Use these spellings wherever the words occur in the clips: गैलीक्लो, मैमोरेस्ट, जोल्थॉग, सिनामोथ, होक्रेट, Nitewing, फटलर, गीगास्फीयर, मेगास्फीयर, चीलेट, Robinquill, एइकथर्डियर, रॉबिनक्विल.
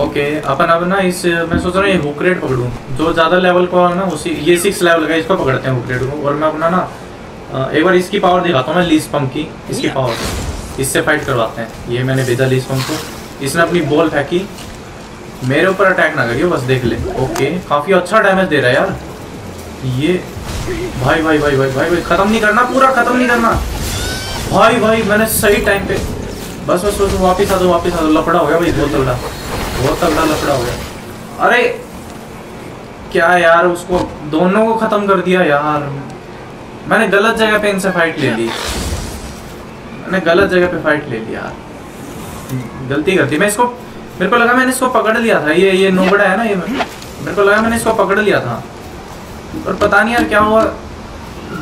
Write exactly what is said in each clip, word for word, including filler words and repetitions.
Okay अपन अब ना इस मैं सोच रहा हूँ ये हुक्रेट पकड़ूँ जो ज़्यादा लेवल का ना उसी ये सिक्स लेवल का इसको पकड़ते हैं हुक्रेट को। और मैं अपना ना एक बार इसकी पावर दिखाता हूँ मैं लीज पंप की, इसकी पावर इससे फाइट करवाते हैं। ये मैंने भेजा लीज पंप को, इसने अपनी बॉल फेंकी मेरे ऊपर अटैक ना करिए बस देख ले। ओके काफ़ी अच्छा डैमेज दे रहा है यार ये। भाई भाई भाई भाई भाई भाई ख़त्म नहीं करना, पूरा ख़त्म नहीं करना भाई भाई। मैंने सही टाइम पे बस बस बस वापस आ दो वापस आ दो। लफड़ा हो गया भाई बहुत तगड़ा, बहुत तगड़ा लफड़ा हो गया। अरे क्या यार उसको दोनों को ख़त्म कर दिया यार। मैंने गलत जगह पे इनसे फाइट ले ली, मैंने गलत जगह पे फाइट ले ली यार, गलती कर दी। मैं इसको मेरे को लगा मैंने इसको पकड़ लिया था, ये ये नोबड़ा है ना ये, मेरे को लगा मैंने इसको पकड़ लिया था और पता नहीं यार क्या हुआ।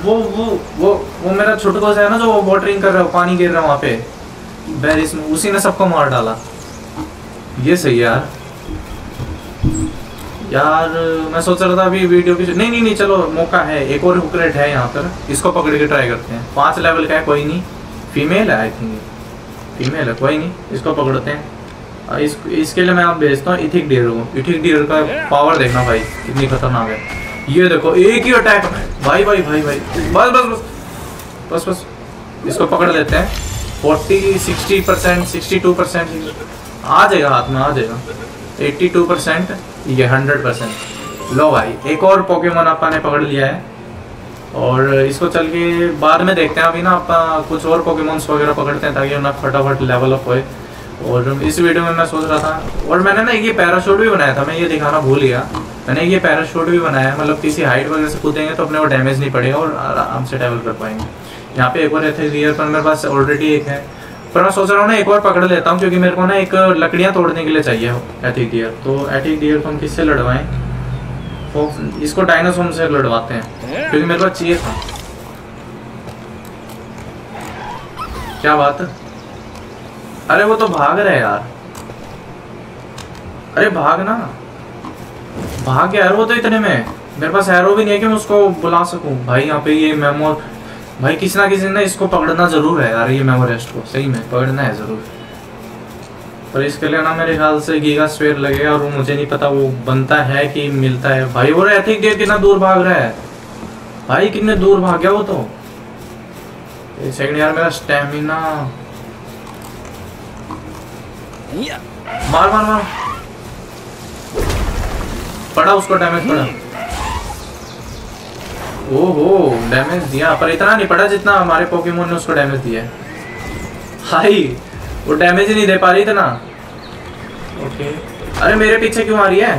वो वो वो वो मेरा छुटको सा है ना जो वाटरिंग कर रहा है, पानी गिर रहा है वहाँ पे बैरिस में, उसी ने सबको मार डाला। ये सही यार यार मैं सोच रहा था अभी वीडियो की नहीं नहीं नहीं चलो मौका है, एक और हुक्रेट है यहाँ पर, इसको पकड़ के ट्राई करते हैं। पाँच लेवल का है, कोई नहीं, फीमेल है आई थिंक, फीमेल है कोई नहीं, इसको पकड़ते हैं। इस इसके लिए मैं आप भेजता हूँ इथिकडियर को। इथिकडियर का पावर देखना भाई कितनी खतरनाक है। ये देखो एक ही अटैक भाई भाई भाई भाई बस बस बस बस बस इसको पकड़ लेते हैं। Forty sixty percent, sixty two percent आ जाएगा हाथ में, आ जाएगा एट्टी टू परसेंट, ये हंड्रेड परसेंट। लो भाई एक और पोकेमोन आपने पकड़ लिया है और इसको चल के बाद में देखते हैं। अभी ना आप कुछ और पोकेमोन्स वगैरह पकड़ते हैं ताकि उन्हें फटाफट लेवल अप होए। और इस वीडियो में मैं सोच रहा था, और मैंने ना ये पैराशूट भी बनाया था, मैं ये दिखाना भूल गया, मैंने ये पैराशूट भी बनाया है। मतलब किसी हाइट वगैरह से कूदेंगे तो अपने को डैमेज नहीं पड़ेगा और आराम से ट्रैवल कर पाएंगे। यहाँ पे एक और एथेलियर पर मेरे पास ऑलरेडी एक है, पर मैं सोच रहा हूँ ना एक और पकड़ लेता हूँ क्योंकि मेरे को ना एक लकड़ियाँ तोड़ने के लिए चाहिए एथेलियर। तो एथेलियर को हम किससे लड़वाएँ, तो इसको डायनासोर से लड़वाते हैं क्योंकि मेरे पास चाहिए था। क्या बात है, अरे वो तो भाग रहे यार, अरे भाग ना भाग यार। वो तो इतने में मेरे पास एरो भी नहीं है कि मैं उसको बुला सकूं। भाई यहाँ पे ये मेमोर भाई किसी ना किसी ने इसको पकड़ना जरूर है यार, ये मेमोरेस्ट को सही में पकड़ना है जरूर। पर इसके लिए ना मेरे ख्याल से गीगास्फीयर लगेगा और मुझे नहीं पता वो बनता है कि मिलता है। भाई वो एथिकडियर कितना दूर भाग रहा है भाई, कितने दूर भाग गया वो तो। एक सेकंड यार मेरा स्टेमिना मार मार मार पड़ा उसको, डैमेज पड़ा। ओहो डैमेज दिया पर इतना नहीं पड़ा जितना हमारे पोकेमोन ने उसको डैमेज दिया है। हाई वो डैमेज ही नहीं दे पा रही इतना। ओके अरे मेरे पीछे क्यों आ रही है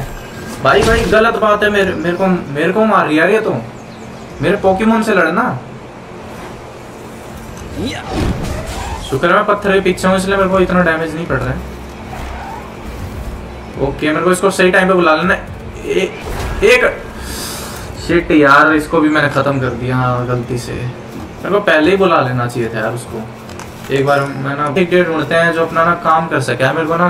भाई, भाई गलत बात है। मेरे मेरे को मेरे को मार रही है ये तो, मेरे पोकेमोन से लड़ना। शुक्र है मैं पत्थर के पीछे हूँ इसलिए मेरे को इतना डैमेज नहीं पड़ रहा है। ओके okay, मेरे को इसको सही टाइम पे बुला लेना। ए, एक शिट यार इसको भी मैंने ख़त्म कर दिया गलती से, मेरे को पहले ही बुला लेना चाहिए था यार उसको। एक बार मैं ना एथिकडियर ढूंढते हैं जो अपना ना काम कर सके। मेरे को ना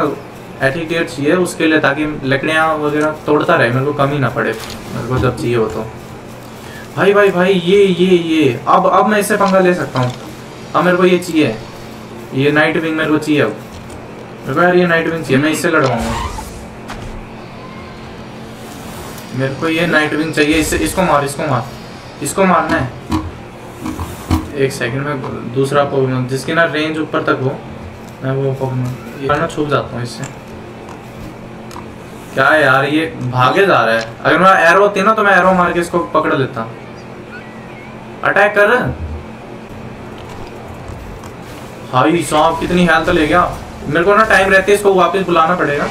एथिकडियर चाहिए उसके लिए ताकि लकड़ियाँ वगैरह तोड़ता रहे, मेरे को कमी ना पड़े मेरे को जब चाहिए हो तो। भाई भाई भाई ये ये ये अब अब मैं इससे पंगा ले सकता हूँ, अब मेरे को ये चाहिए, ये नाइटविंग मेरे को चाहिए। अब मेरे को यार ये नाइटविंग चाहिए, मैं इससे लड़वाऊँगा। मेरे को ये नाइटविंग चाहिए, इससे इसको मार इसको मार इसको मारना है। एक सेकंड में दूसरा पोकेमोन जिसकी ना रेंज ऊपर तक हो, मैं वो पोकेमोन ना छुप जाता हूँ इससे। क्या यार ये भागे जा रहा है, अगर मेरा एरो होती ना तो मैं एरो मार के इसको पकड़ लेता। अटैक कर हाई साहब कितनी हेल्थ ले गया। मेरे को ना टाइम रहते इसको वापस बुलाना पड़ेगा।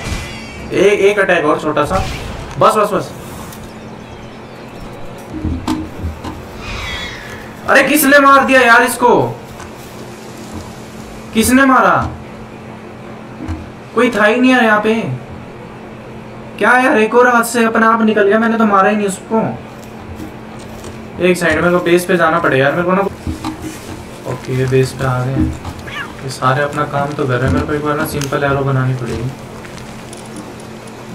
एक एक अटैक और छोटा सा बस बस बस। अरे किसने मार दिया यार इसको, किसने मारा, कोई था ही नहीं है यहाँ पे। क्या यार एक और हाथ से अपना आप निकल गया, मैंने तो मारा ही नहीं उसको। एक साइड में को बेस पे जाना पड़ेगा यार मेरे को ना। ओके बेस पे आ गए हैं, ये सारे अपना काम तो कर रहे हैं। मेरे को एक बार ना सिंपल एरो बनानी पड़ेगी,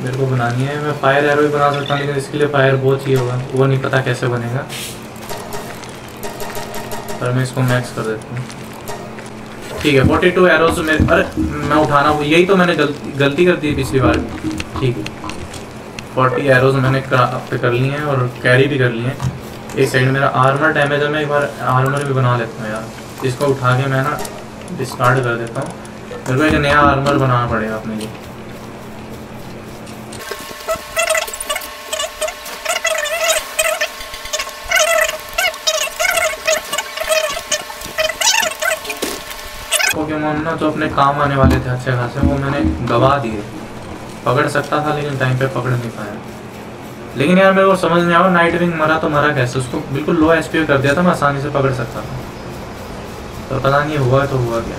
मेरे को बनानी है। मैं फायर एरो भी बना सकता हूँ लेकिन इसके लिए फायर बहुत चाहिए होगा, वो नहीं पता कैसे बनेगा। पर मैं इसको मैक्स कर देता हूँ। ठीक है, फोर्टी टू एरोज में, अरे मैं उठाना, यही तो मैंने गल, गलती कर दी पिछली बार। ठीक है, फोर्टी एरोज मैंने पे कर लिए हैं और कैरी भी कर लिए हैं। एक साइड मेरा आर्मर डैमेज है, मैं एक बार आर्मर भी बना लेता हूँ यार, इसको उठा के मैं ना डिस्कार्ड कर देता हूँ, फिर मुझे नया आर्मर बनाना पड़ेगा अपने लिए। पोकेमोन ना जो अपने काम आने वाले थे अच्छे खासे, वो मैंने गवा दिए। पकड़ सकता था लेकिन टाइम पे पकड़ नहीं पाया। लेकिन यार मेरे को समझ नहीं आया, नाइट विंग मरा तो मरा कैसे? उसको बिल्कुल लो एसपी कर दिया था, मैं आसानी से पकड़ सकता था। तो पता नहीं हुआ तो हुआ क्या।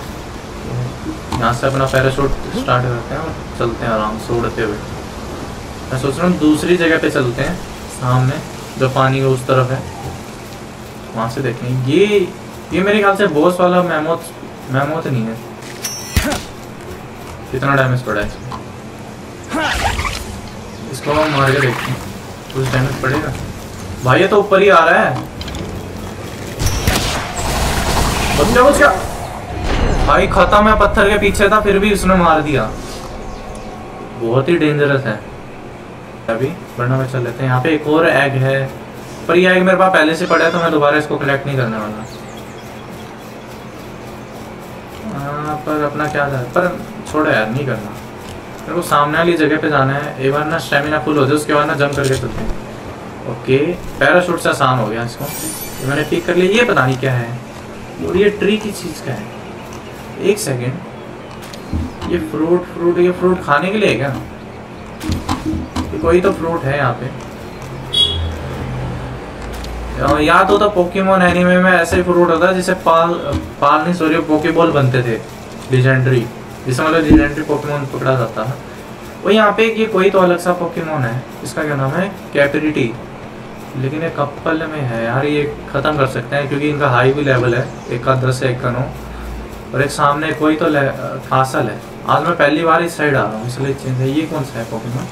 यहाँ से अपना पैराशूट स्टार्ट करते हैं और चलते हैं आराम से उड़ते हुए। मैं सोच रहा हूँ दूसरी जगह पे चलते हैं सामने, जो पानी उस तरफ है, वहाँ से देखेंगे। ये ये मेरे ख्याल से बॉस वाला मैमोथ मैमोथ नहीं है। कितना डैमेज पड़ा है इसको, इसको मार के देखते हैं कुछ डैमेज पड़ेगा। भाई ये तो ऊपर ही आ रहा है। बच्चा बच्चा भाई खत्म है, पत्थर के पीछे था फिर भी उसने मार दिया। बहुत ही डेंजरस है। अभी वरना मैं चल लेते हैं। यहाँ पे एक और एग है, पर ये एग मेरे पास पहले से पड़ा है तो मैं दोबारा इसको कलेक्ट नहीं करने वाला। पर अपना क्या था, पर छोड़ो यार नहीं करना। मेरे को सामने वाली जगह पे जाना है। एक बार ना स्टेमिना फुल हो जाए, उसके बाद ना जंप करके चलते हैं। ओके, पैराशूट से आसान हो गया। इसको ये मैंने पिक कर लिया। ये पता नहीं क्या है और ये ट्री की चीज़ क्या है? एक सेकेंड, ये फ्रूट फ्रूट ये फ्रूट खाने के लिए है क्या? कोई तो फ्रूट है यहाँ पे। याद हो तो पोकेमोन एनीमे में ऐसे फ्रूट होता है जिसे पाल पाल नहीं सॉरी पोकेबॉल बनते थे, लीजेंडरी, जिसमें मतलब लीजेंडरी पोकेमोन पकड़ा जाता था। वो यहाँ पे ये कोई तो अलग सा पोकेमोन है, इसका क्या नाम है? कैपरिटी। लेकिन ये कपल में है यार, ये ख़त्म कर सकते हैं क्योंकि इनका हाई भी लेवल है, एक का दस है एक का नौ। और एक सामने कोई तो फासल है। आज मैं पहली बार इस साइड आ रहा हूँ इसलिए चेंज है। ये कौन सा है पोकेमॉन?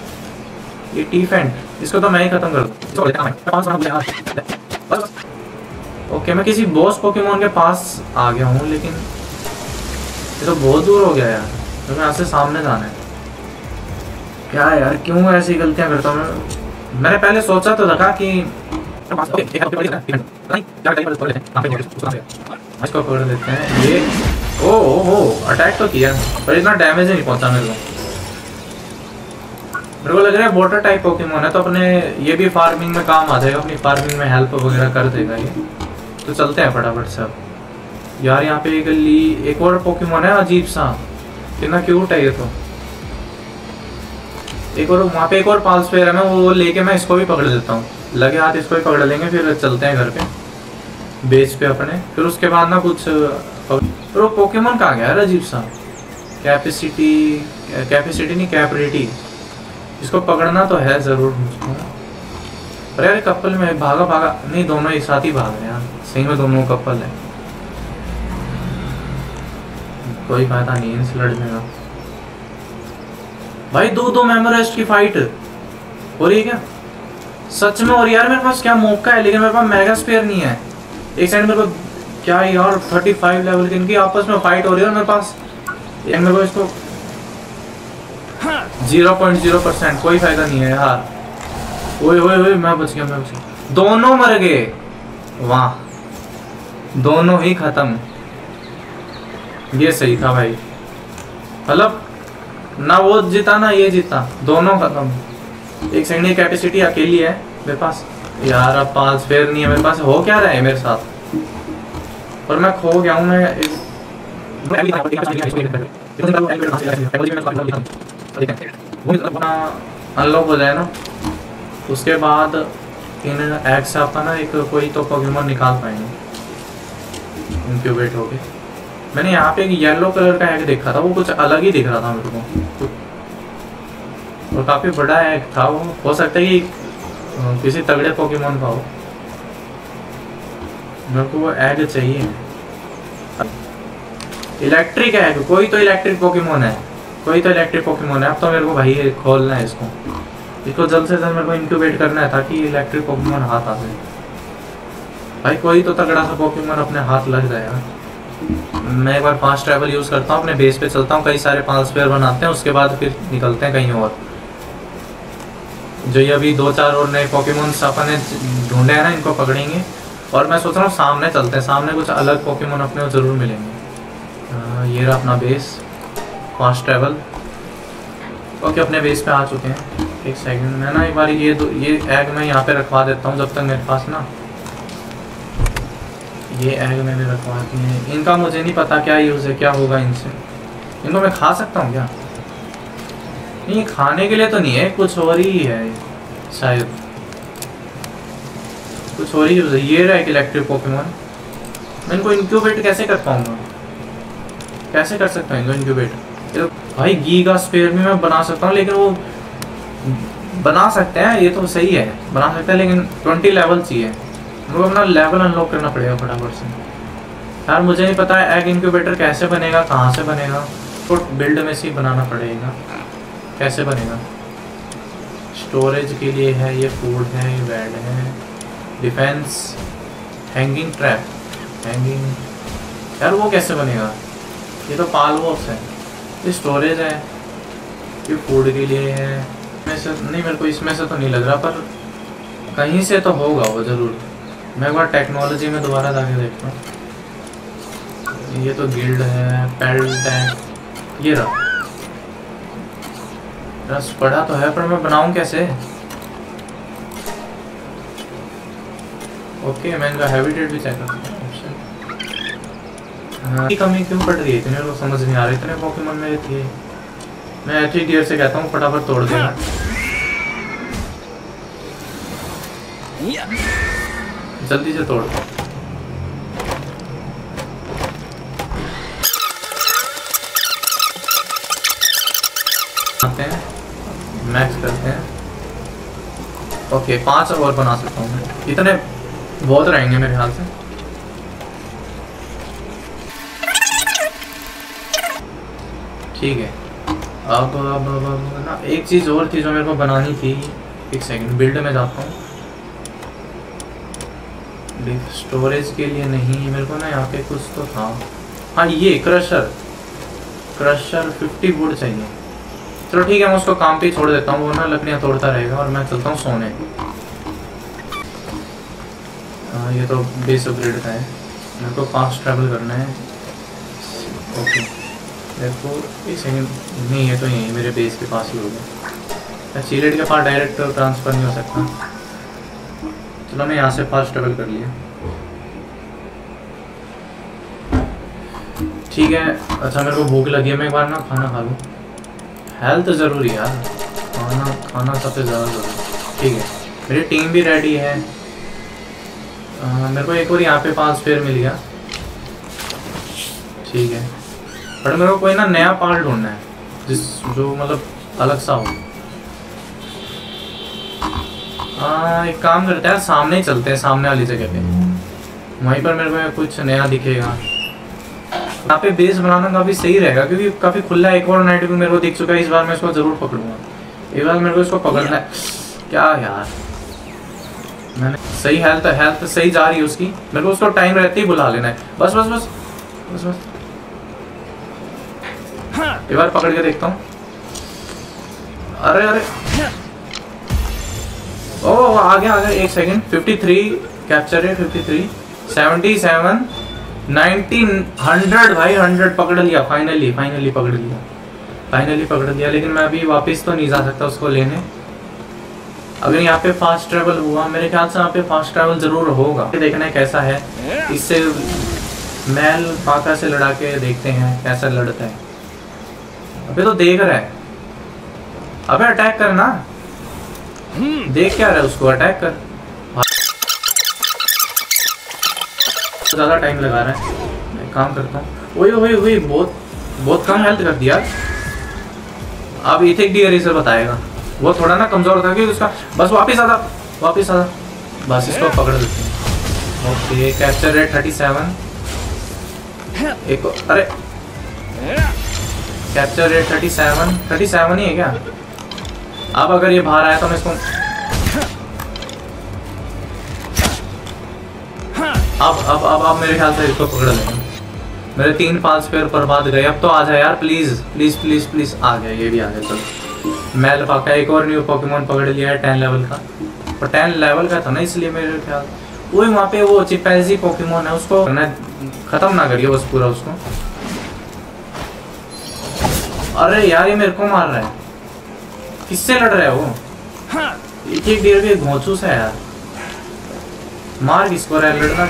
ये टीफेंट, इसको तो मैं ही खत्म कर दूँ। ओके, मैं किसी बॉस पोकेमॉन के पास आ गया हूँ, लेकिन ये तो बहुत दूर हो गया यार। तो मैं यहाँ से सामने जाना है क्या यार? क्यों ऐसी गलतियाँ करता हूँ मैं? मैंने पहले सोचा तो लगा कि इसको पकड़ लेते हैं। ये ओ ओ ओ अटैक तो किया पर इतना डैमेज नहीं पहुंचा मेरे को। मेरे को लग रहा है वाटर टाइप पोकेमोन है तो अपने ये भी फार्मिंग में काम आ जाएगा, अपनी फार्मिंग में हेल्प वगैरह कर देगा ये। तो चलते हैं फटाफट से अब। यार यहाँ पे एक ली एक और पोकेमोन है अजीब सा, कितना क्यूट है ये तो। एक और वहाँ पे एक और पाल स्पेयर है, मैं वो लेके मैं इसको भी पकड़ लेता हूँ। लगे हाथ इसको भी पकड़ लेंगे, फिर चलते हैं घर पे बेस पे अपने। फिर उसके बाद ना कुछ तो पोकेमोन कहाँ गया अजीब सा? कैपेसिटी कैपेसिटी नहीं कैपरिटी, इसको पकड़ना तो है ज़रूर मुझको। अरे यार कपल में भागा भागा नहीं, दोनों एक साथ ही भाग रहे हैं यार। सही में दोनों कपल है, कोई फायदा नहीं इनसे लड़ने का। भाई दो दो मैमोरेस्ट की फाइट हो रही है क्या सच में? और यार मेरे पास क्या मौका है, लेकिन मेरे पास मेगास्फीयर नहीं है। एक साइड मेरे को क्या यार पैंतीस लेवल के इनकी आपस में फाइट हो रही है और मेरे पास मेरे को इसको जीरो पॉइंट जीरो परसेंट कोई फायदा नहीं है यार। ओए ओए ओए मैं बच गया मैं बच गया दोनों मर गए। वाह दोनों ही खत्म। ये सही था भाई, मतलब ना वो जीता ना ये जीता, दोनों खत्म। एक साइड ये कैपेसिटी अकेली है मेरे पास। यार अब पास फेयर नहीं है मेरे पास। हो क्या रहा है मेरे साथ? और मैं खो गया हूँ। मैं अपना अनलॉक हो जाए ना, उसके बाद इन एग से आपका ना एक कोई तो पोकेमॉन निकाल पाएंगे। इनक्यूबेट हो गए। मैंने यहाँ पे एक येलो कलर का एग देखा था, वो कुछ अलग ही दिख रहा था मेरे को और काफ़ी बड़ा एग था वो। हो सकता है कि किसी तगड़े पोकेमोन का हो। मेरे को वो एग चाहिए। इलेक्ट्रिक एग, कोई तो इलेक्ट्रिक पोकेमोन है कोई तो इलेक्ट्रिक पोकेमोन है अब तो मेरे को भाई खोलना है इसको। इसको जल्द से जल्द मेरे को इंक्यूबेट करना है ताकि इलेक्ट्रिक पोकेमोन हाथ आ जाए। भाई कोई तो तगड़ा सा पोकेमोन अपने हाथ लग जाएगा। मैं एक बार फास्ट ट्रैवल यूज़ करता हूँ, अपने बेस पे चलता हूँ, कई सारे पांच स्पेयर बनाते हैं, उसके बाद फिर निकलते हैं कहीं और। जो ये अभी दो चार और नए पॉकीमोन्स अपन ने ढूंढे हैं ना, इनको पकड़ेंगे। और मैं सोच रहा हूँ सामने चलते हैं, सामने कुछ अलग पॉकीमोन अपने को ज़रूर मिलेंगे। आ, ये रहा अपना बेस, फास्ट ट्रैवल। ओके, अपने बेस पे आ चुके हैं। एक सेकेंड, मैं ना एक बार ये दो ये एग मैं यहाँ पे रखवा देता हूँ, जब तक मेरे पास ना ये एग मैंने रखवाती हैं। इनका मुझे नहीं पता क्या यूज़ है, क्या होगा इनसे। इनको मैं खा सकता हूँ क्या? नहीं, खाने के लिए तो नहीं है, कुछ और ही है शायद, कुछ और ही यूज़ है। ये रहा एक इलेक्ट्रिक पोकेमॉन। मैं इनको इंक्यूबेट कैसे कर पाऊँगा, कैसे कर सकता हूँ इनको इंक्यूबेट? भाई गीगास्फीयर में मैं बना सकता हूँ, लेकिन वो बना सकते हैं, ये तो सही है, बना सकते हैं, लेकिन ट्वेंटी लेवल चाहिए। मुझे अपना लेवल अनलॉक करना पड़ेगा फटाफट से यार। मुझे नहीं पता है एग इंक्यूबेटर कैसे बनेगा, कहाँ से बनेगा, तो बिल्ड में से ही बनाना पड़ेगा। कैसे बनेगा? स्टोरेज के लिए है, ये फूड है, ये बेड है, डिफेंस, हैंगिंग ट्रैप, हैंगिंग यार वो कैसे बनेगा? ये तो पालवॉक्स है, ये स्टोरेज है, ये फूड के लिए है। इसमें से नहीं, मेरे को इसमें से तो नहीं लग रहा, पर कहीं से तो होगा वो ज़रूर। मैं एक बार टेक्नोलॉजी में दोबारा जाके देखता हूँ। ये तो गिल्ड है, पैडल टैंक, ये रहा। रस पड़ा तो है, पर मैं बनाऊँ कैसे? ओके, मैं इनका हैबिटेट भी चेक करता हूँ। हाँ, कमी क्यों पड़ रही है इतने, लोग समझ नहीं आ रहे, इतने पॉकीमोन मेरे थे। मैं एइकथर्डियर से कहता हूँ फटाफट तोड़ देना, जल्दी से तोड़। आते हैं, मैक्स करते हैं। ओके, पांच और बना सकता हूँ मैं, इतने बहुत रहेंगे मेरे ख्याल से। ठीक है, अब अब अब ना एक चीज़ और थी जो मेरे को बनानी थी। एक सेकंड, बिल्ड में जाता हूँ। स्टोरेज के लिए नहीं, मेरे को ना यहाँ पे कुछ तो था। हाँ, ये क्रशर, क्रशर फिफ्टी वुड चाहिए। चलो ठीक है, मैं उसको काम पे छोड़ देता हूँ, वो ना लकड़ियाँ तोड़ता रहेगा, और मैं चलता हूँ सोने। आ, ये तो बेस अपग्रेड का है, मेरे को फास्ट ट्रैवल करना है। ओके, देखो एक सेकेंड, नहीं ये तो यहीं मेरे बेस के पास ही होगा। चीलेट के पास डायरेक्ट ट्रांसफ़र नहीं हो सकता। चलो, मैं यहाँ से फास्ट ट्रैवल कर लिया। ठीक है, अच्छा मेरे को भूख लगी है, मैं एक बार ना खाना खा लूँ। हेल्थ तो ज़रूरी है यार, खाना खाना सबसे ज़्यादा ज़रूरी। ठीक है, मेरी टीम भी रेडी है। आ, मेरे को एक और यहाँ पे पास फिर मिल गया। ठीक है, बट मेरे को कोई ना नया पार्ट ढूंढना है, जिस जो मतलब अलग सा हो। आ, एक काम करते हैं, सामने ही चलते हैं, सामने वाली जगह पे, वहीं पर मेरे को कुछ नया दिखेगा। यहाँ पे बेस बनाना काफ़ी सही रहेगा, क्योंकि काफ़ी खुला है। एक और नाइट भी मेरे को दिख चुका है, इस बार मैं इसको ज़रूर पकड़ूंगा। इस बार मेरे को इसको पकड़ना है। क्या यार, मैंने सही हेल्थ हेल्थ सही जा रही है उसकी। मेरे को उसको टाइम रहते ही बुला लेना है। बस बस बस बस बस एक बार पकड़ के देखता हूँ। अरे अरे, ओह आ गया आ गया। एक सेकेंड, फिफ्टी थ्री कैप्चर है, fifty three, seventy seven, ninety, hundred. भाई हंड्रेड पकड़ लिया, फाइनली फाइनली पकड़ लिया, फाइनली पकड़ लिया। लेकिन मैं अभी वापस तो नहीं जा सकता उसको लेने। अगर यहाँ पे फास्ट ट्रैवल हुआ, मेरे ख्याल से यहाँ पे फास्ट ट्रैवल ज़रूर होगा। देखना है कैसा है, इससे मैल पाका से लड़ा के देखते हैं कैसा लड़ता है। अभी तो देख रहा है, अभी अटैक करना, देख क्या रहा है, उसको अटैक कर। ज़्यादा टाइम लगा रहा है, मैं काम करता हूँ। ओए ओए ओए, बहुत बहुत कम हेल्थ कर दिया। अब एइकथर्डियर से बताएगा, वो थोड़ा ना कमज़ोर था कि उसका। बस वापस आजा, वापस आजा, बस इसको पकड़ लेते हैं। Okay, capture rate thirty seven. एक अरे, capture rate thirty seven, thirty seven ही है क्या? अब अगर ये बाहर आया तो मैं इसको अब अब अब अब मेरे ख्याल से इसको पकड़ लेंगे। मेरे तीन पांच पेड़ बर्बाद गए। अब तो आ जाए यार, प्लीज प्लीज प्लीज प्लीज। आ गया, ये भी आ गया। चलो मैल पाका एक और न्यू पॉकीमोन पकड़ लिया है, टेन लेवल का। और टेन लेवल का था ना, इसलिए मेरे ख्याल वही वहाँ पे वो चिपैजी पॉकीमोन है, उसको खत्म ना करिए बस पूरा उसको। अरे यार ये मेरे को मार रहा है, किससे लड़ रहा है वो? एक एक डेढ़ भी घोंचूस है यार, मार किसको रहा है, लड़ना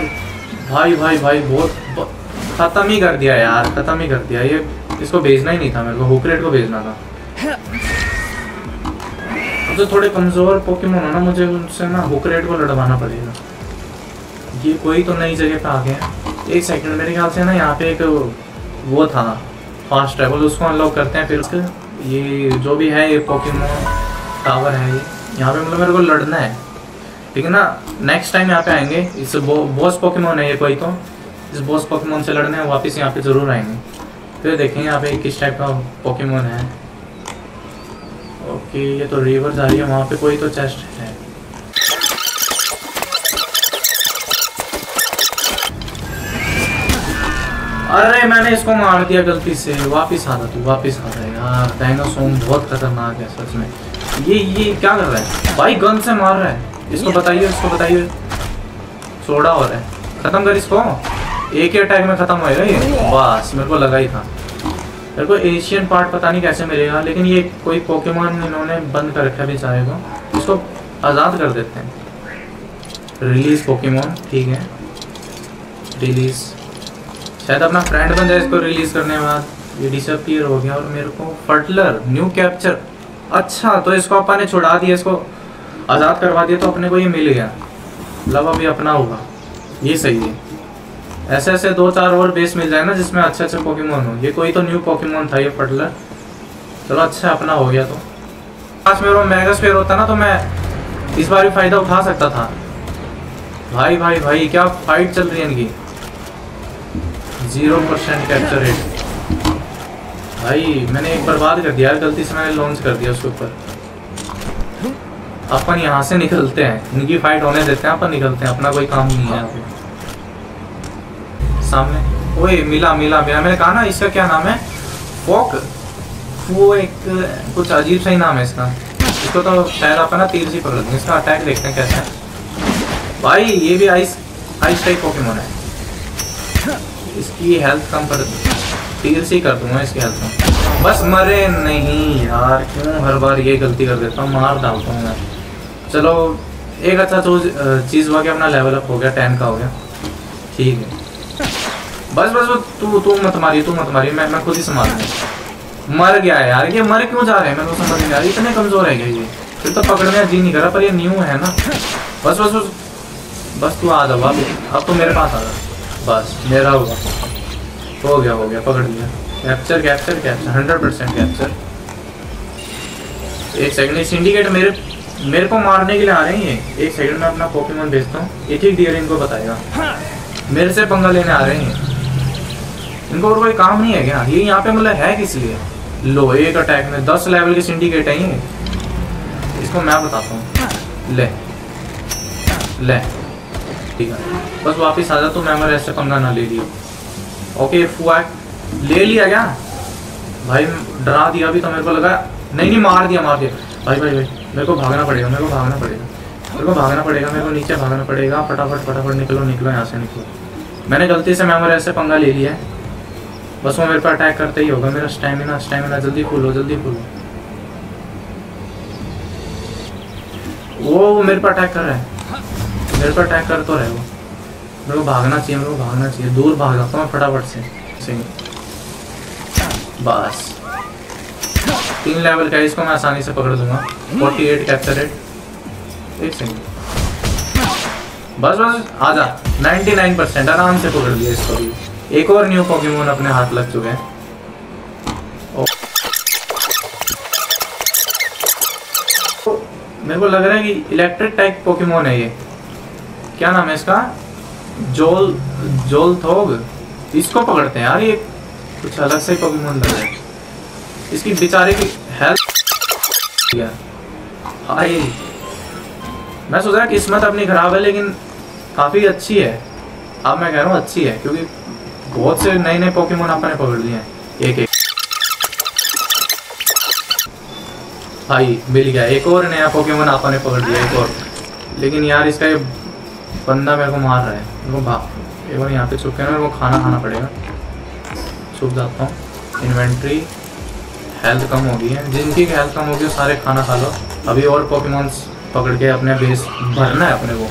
भाई भाई भाई। बहुत, बहुत खत्म ही कर दिया यार, खत्म ही कर दिया। ये इसको भेजना ही नहीं था मेरे को, होकरेट को भेजना था। तो थोड़े कमजोर पोकेमोन है ना, मुझे उनसे ना होकरेट को लड़वाना पड़ेगा। ये कोई तो नई जगह पे आ गया। एक सेकंड, मेरे ख्याल से ना यहाँ पे एक वो था फास्ट ट्रैवल, उसको अनलॉक करते हैं। फिर ये जो भी है ये पोकेमोन टावर है, ये यहाँ पे मतलब मेरे को लड़ना है, ठीक है ना। नेक्स्ट टाइम यहाँ पे आएंगे, इस बॉस पोकेमोन है ये कोई, तो इस बॉस पोकेमोन से लड़ने वापस यहाँ पे जरूर आएंगे। फिर देखेंगे यहाँ पे किस टाइप का पोकेमोन है। ओके, ये तो रिवर जा रही है, वहाँ पे कोई तो चेस्ट है। अरे मैंने इसको मार दिया गलती से। वापस आ रहा तू, वापस आ रहा है यार। डायनासोर बहुत खतरनाक है सच में। ये ये क्या कर रहा है भाई, गन से मार रहा है। इसको बताइए, इसको बताइए। सोडा हो रहा है, खत्म कर इसको, एक ही अटैक में खत्म होएगा ये। बस मेरे को लगा ही था। मेरे को एशियन पार्ट पता नहीं कैसे मिलेगा, लेकिन ये कोई पोकेमॉन इन्होंने बंद कर रखा भी चाहेगा, इसको आज़ाद कर देते हैं। रिलीज पोकेमॉन, ठीक है रिलीज। शायद अपना फ्रेंड बन जाए इसको रिलीज करने के बाद। ये डिसअपीयर हो गया। और मेरे को फटलर न्यू कैप्चर, अच्छा तो इसको अपन ने छुड़ा दिया, इसको आज़ाद करवा दिया, तो अपने को ये मिल गया। मतलब अभी अपना होगा, ये सही है। ऐसे ऐसे दो चार और बेस मिल जाए ना जिसमें अच्छे अच्छे पोकेमोन हो। ये कोई तो न्यू पोकेमोन था ये फटलर। चलो अच्छा अपना हो गया। तो काश मेरा मेगास्फीयर होता ना, तो मैं इस बार भी फ़ायदा उठा सकता था। भाई भाई भाई क्या फाइट चल रही है इनकी। Zero percent capture rate. भाई मैंने एक बर्बाद कर दिया गलती से, मैंने लॉन्च कर दिया उसके ऊपर। अपन यहाँ से निकलते हैं, इनकी फाइट होने देते हैं, अपन निकलते हैं, अपना कोई काम नहीं है। सामने ओए मिला मिला मिला, मैंने कहा ना इसका क्या नाम है, फोक, वो एक कुछ अजीब सा ही नाम है इसका। इसको तो शायद आप ना तीर से पकड़ लेंगे। इसका अटैक देखते हैं कैसा है। भाई ये भी आइस आइस टाइप पोकेमोन है। इसकी हेल्थ कम कर, तीर से ही कर दूंगा इसकी हेल्थ कम। बस मरे नहीं यार, क्यों हर बार ये गलती कर देता हूँ, मार डालता हूँ मैं। चलो एक अच्छा चीज़ हुआ कि अपना लेवल अप हो गया, टेन का हो गया, ठीक है। बस बस बस तू तू मत मारिए, तू मत मारिए, मैं मैं खुद ही संभाल लूँ। मर गया है यार ये, मर क्यों जा रहे हैं मेरे को समझ नहीं आ रही। इतने कमज़ोर है क्या ये? फिर तो पकड़ने जी नहीं करा, पर ये न्यू है ना। बस बस बस बस तू आ जाओ, अब अब तो मेरे पास आ जाओ, बस मेरा होगा। हो गया हो गया, पकड़ लिया। Capture capture capture, hundred percent capture. एक सेकेंड, सिंडिकेट मेरे मेरे को मारने के लिए आ रहे हैं ये। एक सेकेंड में अपना पोकेमॉन भेजता हूँ, एक ही डियर इनको बताएगा। मेरे से पंगा लेने आ रहे हैं, इनको और कोई काम नहीं है क्या? ये यहाँ पे मतलब है किस लिए? लो एक अटैक में दस लेवल के सिंडिकेट है ये। इसको मैं बताता हूँ, ले ले, ठीक है। बस वापस आ जा तो मैमोरेस्ट से पंगा ना ले लियो। ओके फुआ ले लिया क्या भाई? डरा दिया अभी तो, मेरे को लगा नहीं नहीं मार दिया मार दिया। भाई भाई भाई मेरे को भागना पड़ेगा, मेरे को भागना पड़ेगा, मेरे को भागना पड़ेगा, मेरे को नीचे भागना पड़ेगा। फटाफट फटाफट निकलो निकलो यहाँ से निकलो। मैंने गलती से मैमोरेस्ट से पंगा ले लिया है, बस वो मेरे पर अटैक करते ही होगा। मेरा स्टैमिना स्टैमिना जल्दी फुल हो, जल्दी फुल हो। वो वो मेरे पर अटैक कर रहा है, मेरे पर अटैक कर तो रहे वो। मेरे को भागना चाहिए, मेरे को भागना चाहिए, दूर भाग जाता हूँ फटाफट से सही। बस तीन लेवल का, इसको मैं आसानी से पकड़ दूंगा। फोर्टी एट कैप्चर रेट, एक सेकेंड। बस बस आजा, नाइन्टी नाइन परसेंट आराम से पकड़ लिया इसको भी। एक और न्यू पोकेमोन अपने हाथ लग चुके हैं। मेरे को लग रहा है कि इलेक्ट्रिक टाइप पोकेमोन है ये। क्या नाम है इसका? जोल जोलथोग। इसको पकड़ते हैं यार, ये कुछ अलग से पोकेमोन लग रहा है। इसकी बेचारे की हेल्थ हाय, मैं सोच रहा किस्मत अपनी खराब है, लेकिन काफ़ी अच्छी है। अब मैं कह रहा हूँ अच्छी है, क्योंकि बहुत से नए नए पोकेमोन आपने पकड़ लिए हैं एक एक। भाई मिल गया एक और नया पोकेमोन आपने पकड़ लिया एक और। लेकिन यार इसका ये बंदा मेरे को मार रहा है, मेरे को भाग एक बार यहाँ पे छुप के मेरे को खाना खाना पड़ेगा। छुप जाता हूँ। इन्वेंट्री हेल्थ कम हो गई है, जिनकी हेल्थ कम होगी वो सारे खाना खा लो। अभी और पोकेमोन्स पकड़ के अपने बेस भरना है अपने को।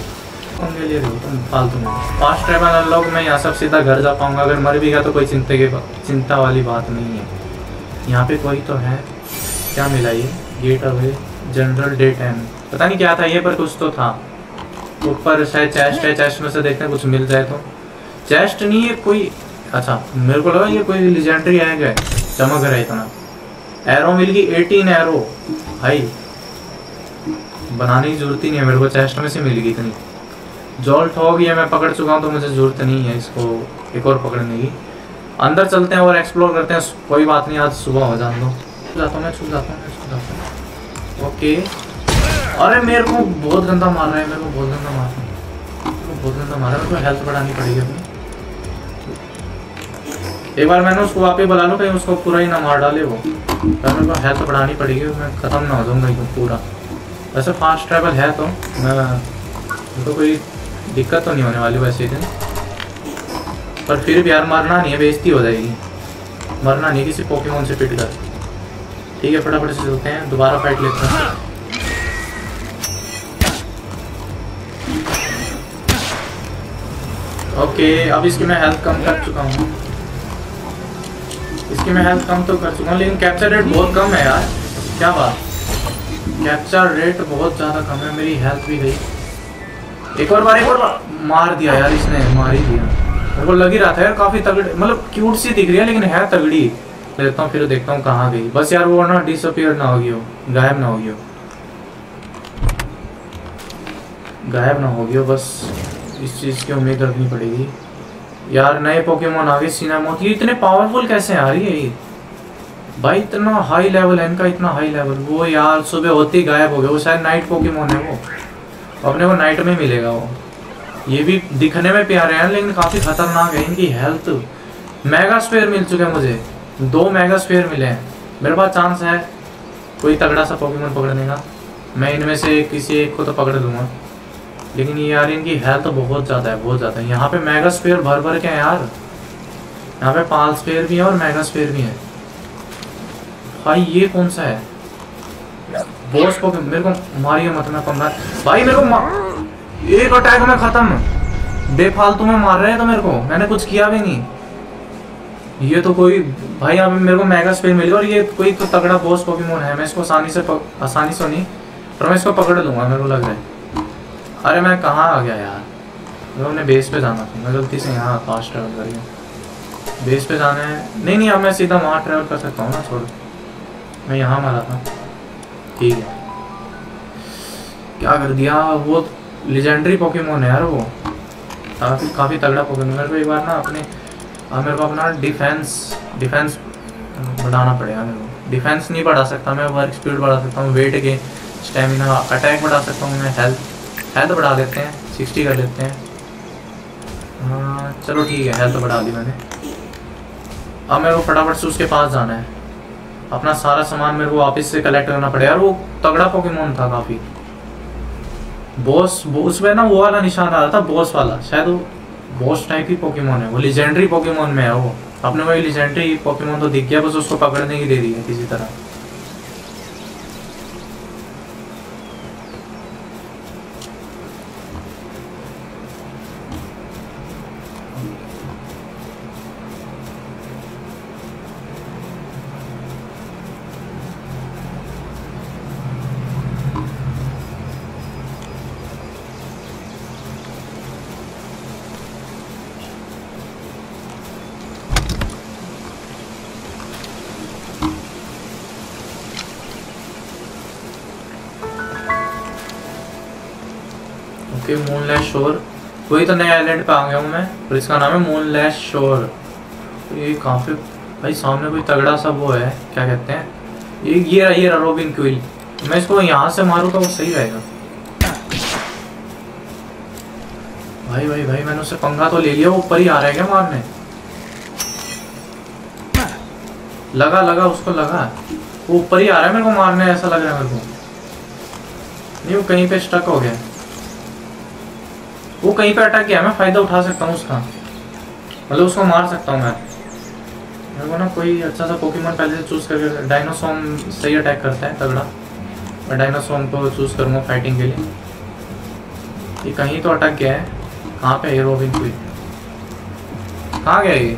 उनके लिए देखो तुम फालतू में फास्ट ट्रैवल अनलॉक। मैं यहाँ सब सीधा घर जा पाऊँगा, अगर मर भी गया तो कोई चिंता की चिंता वाली बात नहीं है। यहाँ पे कोई तो है, क्या मिला ये? Get away general day time, पता नहीं क्या था ये पर कुछ तो था ऊपर शायद चेस्ट है। चेस्ट में से देखते हैं कुछ मिल जाए तो। चेस्ट नहीं है कोई, अच्छा मेरे को लगा ये कोई लेजेंडरी है क्या, चमक रहा है इतना। एरो मिल गई एटीन एरो, भाई बनाने की जरूरत ही नहीं है, मेरे को चेस्ट में से मिल गई इतनी। जॉल्थॉग ये मैं पकड़ चुका हूँ तो मुझे ज़रूरत नहीं है इसको एक और पकड़ने की। अंदर चलते हैं और एक्सप्लोर करते हैं, कोई बात नहीं आज सुबह हो जान दो। जाता हूँ मैं, छुप जाता हूँ। ओके अरे मेरे को बहुत गंदा मार रहा है, मेरे को बहुत गंदा मार रहा है मेरे को बहुत गंदा मार रहा है मेरे को हेल्थ बढ़ानी पड़ेगी अपनी। एक बार मैंने उसको वापस बुला लूँ, कहीं उसको पूरा ही ना मार डाले वो, पर मेरे को हेल्थ बढ़ानी पड़ेगी, मैं ख़त्म ना हो जाऊँगा पूरा। वैसे फास्ट ट्रैवल है तो मैं तो कोई दिक्कत तो नहीं होने वाली वैसे ही, पर फिर भी यार मरना नहीं है, बेइज्जती हो जाएगी। मरना नहीं किसी पोकेमोन से पिट कर। ठीक है फटाफट से चलते हैं, दोबारा फाइट लेते हैं। ओके अब इसकी मैं हेल्थ कम कर चुका हूँ, इसकी मैं हेल्थ कम तो कर चुका हूँ, लेकिन कैप्चर रेट बहुत कम है यार, क्या बात। कैप्चर रेट बहुत ज़्यादा कम है, मेरी हेल्थ भी गई। एक और बार एक और बार मार दिया यार इसने, मार ही दिया। मेरे को लग ही रहा था यार काफ़ी तगड़ी, मतलब क्यूट सी दिख रही है लेकिन है तगड़ी। लेता हूँ फिर देखता हूँ कहाँ गई, बस यार वो ना डिसअपियर ना होगी हो, गायब ना होगी हो, गायब ना होगी हो, बस इस चीज़ की उम्मीद रखनी पड़ेगी। यार नए पोकेमोन आ गए सिनामोथ, ये इतने पावरफुल कैसे हैं यार ये? भाई इतना हाई लेवल है इनका, इतना हाई लेवल। वो यार सुबह होते ही गायब हो गया, वो शायद नाइट पोकेमोन है वो, अपने को नाइट में मिलेगा वो। ये भी दिखने में प्यारे हैं लेकिन काफ़ी खतरनाक है। इनकी हेल्थ मेगास्फीयर मिल चुके हैं मुझे, दो मेगास्फीयर मिले हैं। मेरे पास चांस है कोई तगड़ा सा पोकेमोन पकड़ने का, मैं इनमें से किसी एक को तो पकड़ लूँगा। लेकिन ये यार इनकी हेल्थ बहुत ज़्यादा है, बहुत ज़्यादा है। यहाँ पे मेगास्फीयर भर भर के हैं यार, यहाँ पे पाल्सफीयर भी है और मेगास्फीयर भी है। भाई ये कौन सा है बॉस को, मेरे को मारिए मत, मैं पंगा भाई मेरे को मा... एक अटैक में खत्म। बेफालतू में मार रहे हैं तो मेरे को, मैंने कुछ किया भी नहीं। ये तो कोई भाई यहाँ मेरे को मेगा स्पेल मिली और ये कोई तो तगड़ा बॉस पोकेमोन है। मैं इसको आसानी से प... आसानी से नहीं पर मैं इसको पकड़ लूँगा मेरे को लग रहा है। अरे मैं कहाँ आ गया यार, मेरे उन्हें बेस पे जाना था, मैं गलती से यहाँ फास्ट ट्रैवल कर गया। बेस पे जाना है, नहीं नहीं अब मैं सीधा वहाँ ट्रैवल कर सकता हूँ ना, छोड़ो मैं यहाँ मारा था। ठीक है क्या कर दिया, वो लेजेंडरी पोकेमोन है यार वो, काफ़ी काफ़ी तगड़ा पोकेमोन। मेरे को एक बार ना अपने अब मेरे को अपना डिफेंस डिफेंस बढ़ाना पड़ेगा। मेरे को डिफेंस नहीं बढ़ा सकता मैं, वर्क स्पीड बढ़ा सकता हूँ, वेट गेन, स्टेमिना, अटैक बढ़ा सकता हूँ मैं। हेल्थ हेल्थ बढ़ा देते हैं, सिक्सटी कर लेते हैं। हाँ चलो ठीक है, हेल्थ बढ़ा दी मैंने। अब मेरे को फटाफट से उसके पास जाना है, अपना सारा सामान मेरे को वापस से कलेक्ट करना पड़ेगा। यार वो तगड़ा पोकेमोन था काफ़ी, बॉस बॉस में ना वो वाला निशान आ रहा था, बॉस वाला, शायद वो बॉस टाइप ही पोकेमोन है वो, लेजेंडरी पोकेमोन में है वो। अपने को लेजेंडरी पोकेमोन तो दिख गया, बस उसको पकड़ने की दे दी है किसी तरह। मूनलैश शोर, वही तो नए आइलैंड पे आ गया हूँ मैं, और इसका नाम है मूनलैश शोर। ये काफ़ी भाई सामने कोई तगड़ा सा वो है, क्या कहते हैं ये ये ये रॉबिनक्विल। मैं इसको यहाँ से मारूँ तो वो सही रहेगा। भाई भाई भाई मैंने उससे पंगा तो ले लिया, वो ऊपर ही आ रहा है क्या मारने? लगा लगा उसको लगा। वो ऊपर ही आ रहा है मेरे को मारने, ऐसा लग रहा है मेरे को। नहीं वो कहीं पे स्टक हो गया, वो कहीं पे अटक गया। मैं फायदा उठा सकता हूँ उसका, मतलब उसको मार सकता हूँ मैं। मेरे को ना कोई अच्छा सा पोकेमॉन पहले से चूज करके, डायनासोर सही अटैक करता है तगड़ा, मैं डायनासोर को चूज करूँगा फाइटिंग के लिए। ये कहीं तो अटक गया है, कहाँ पे है? रॉबिनक्विल कहाँ गया ये?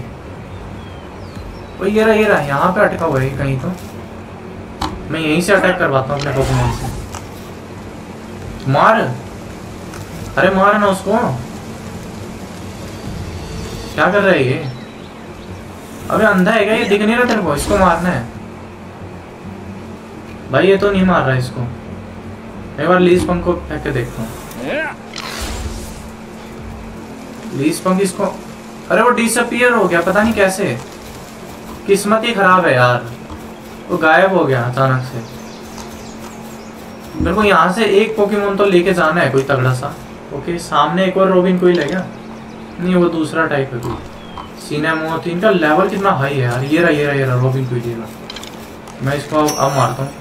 वही ये रहा ये रहा यहाँ पे अटका हुआ है कहीं तो। मैं यहीं से अटैक करवाता हूँ अपने पोकेमॉन से। मार, अरे मार ना उसको। क्या कर रहा है ये? अबे अंधा है क्या ये? दिख नहीं रहा तेरे को? इसको मारना है भाई, ये तो नहीं मार रहा इसको। एक बार लीज पंख को फेंक के देखता हूँ। लीज पंख इसको, अरे वो डिसअपियर हो गया पता नहीं कैसे। किस्मत ही खराब है यार, वो गायब हो गया अचानक से। मेरे को यहाँ से एक पोकेमॉन तो लेके जाना है कोई तगड़ा सा। ओके सामने एक और रॉबिनक्विल है क्या? नहीं वो दूसरा टाइप है कोई, सिनेमोथ। इनका लेवल कितना हाई है यार। ये रहा ये रहा ये रहा रॉबिनक्विल। मैं इसको अब, अब मारता हूँ।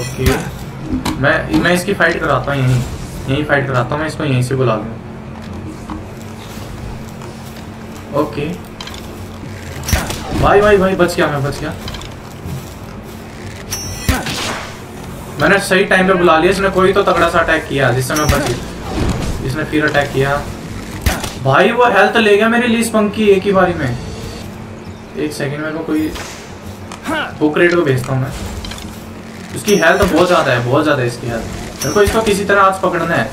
ओके मैं मैं इसकी फाइट कराता हूँ, यहीं यहीं फाइट कराता हूँ मैं इसको, यहीं से बुला लूँ। ओके भाई भाई भाई बच गया मैं, बच गया। मैंने सही टाइम पे बुला लिया, इसने कोई तो तगड़ा सा अटैक किया जिससे मैं बच गया। इसने फिर अटैक किया भाई, वो हेल्थ ले गया मेरी लीज पंख की एक ही बारी में। एक सेकंड में को कोई होक्रेट को भेजता हूँ मैं। उसकी हेल्थ तो बहुत ज़्यादा है, बहुत ज़्यादा है इसकी हेल्थ। मेरे को इसको किसी तरह आज पकड़ना है।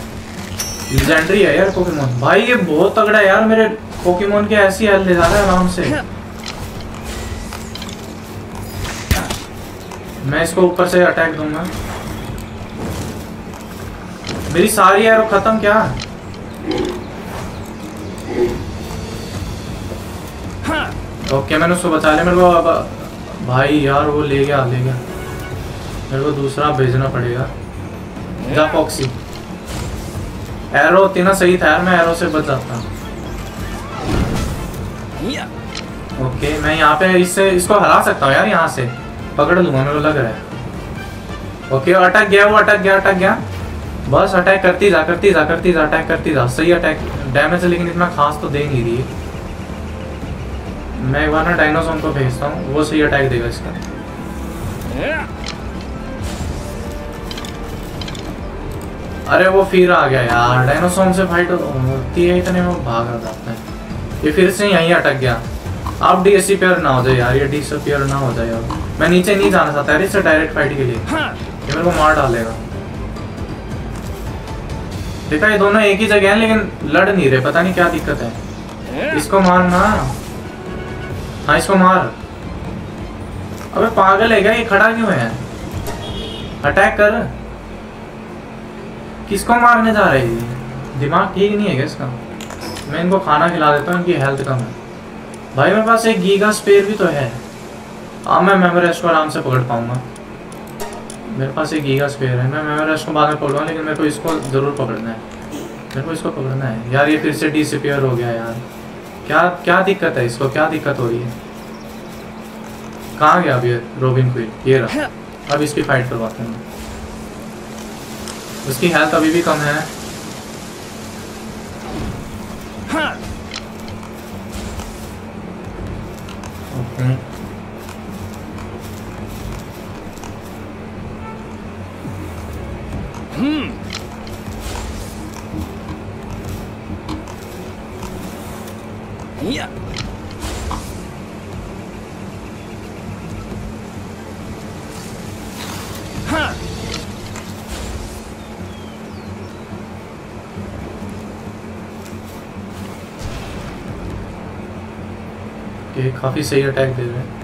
लेजेंडरी है यार पोकेमॉन भाई, ये बहुत तगड़ा है यार। मेरे पोकेमॉन के ऐसी हेल्थ ले जा रहा है आराम से। मैं इसको ऊपर से अटैक दूंगा। मेरी सारी एरो खत्म क्या? ओके मैंने उसको बचा लिया। मेरे को अब भाई यार वो ले गया ले गया। मेरे को दूसरा भेजना पड़ेगा, द पॉक्सी एरो होती ना सही था यार, मैं एरो से बच जाता। ओके मैं यहाँ पे इससे इसको हरा सकता हूँ यार, यहाँ से पकड़ लूँगा मेरे को लग रहा है। ओके अटक गया वो, अटक गया अटक गया। बस अटैक करती जा करती जा करती जा अटैक करती जा। सही अटैक, डैमेज लेकिन इतना खास तो दे नहीं रही। मैं एक बार ना डायनासोर को भेजता हूँ, वो सही अटैक देगा इसका। अरे वो फिर आ गया यार, डायनासोर से फाइट होती है इतने में भाग जाता है। ये फिर से यहीं अटक गया। आप डिसअपियर ना हो जाए यार, ये डिसअपियर ना हो जाए यार। मैं नीचे नहीं जाना चाहता यार इससे डायरेक्ट फाइट के लिए, ये मेरे को मार डालेगा। देखा ये दोनों एक ही जगह हैं लेकिन लड़ नहीं रहे, पता नहीं क्या दिक्कत है। इसको मार ना, हाँ इसको मार। अबे पागल है क्या ये? खड़ा क्यों है? अटैक कर। किसको मारने जा रही है? दिमाग ठीक नहीं है क्या इसका? मैं इनको खाना खिला देता हूँ, इनकी हेल्थ कम है भाई। मेरे पास एक गीगास्फीयर भी तो है। अब मैं मैमोरेस्ट को आराम से पकड़ पाऊंगा। मेरे पास एक गीगास्फीयर है, मैं मैमोरेस्ट को बाद में पकड़ूंगा लेकिन मेरे को इसको ज़रूर पकड़ना है। मेरे को इसको पकड़ना है यार। ये फिर से डिसअपियर हो गया यार, क्या क्या दिक्कत है इसको? क्या दिक्कत हो रही है? कहाँ गया अब ये रॉबिनक्विल? ये रहा। अब इसकी फाइट करवाते हैं। उसकी हेल्थ अभी भी कम है। ओके काफी सही अटैक दे रहे हैं।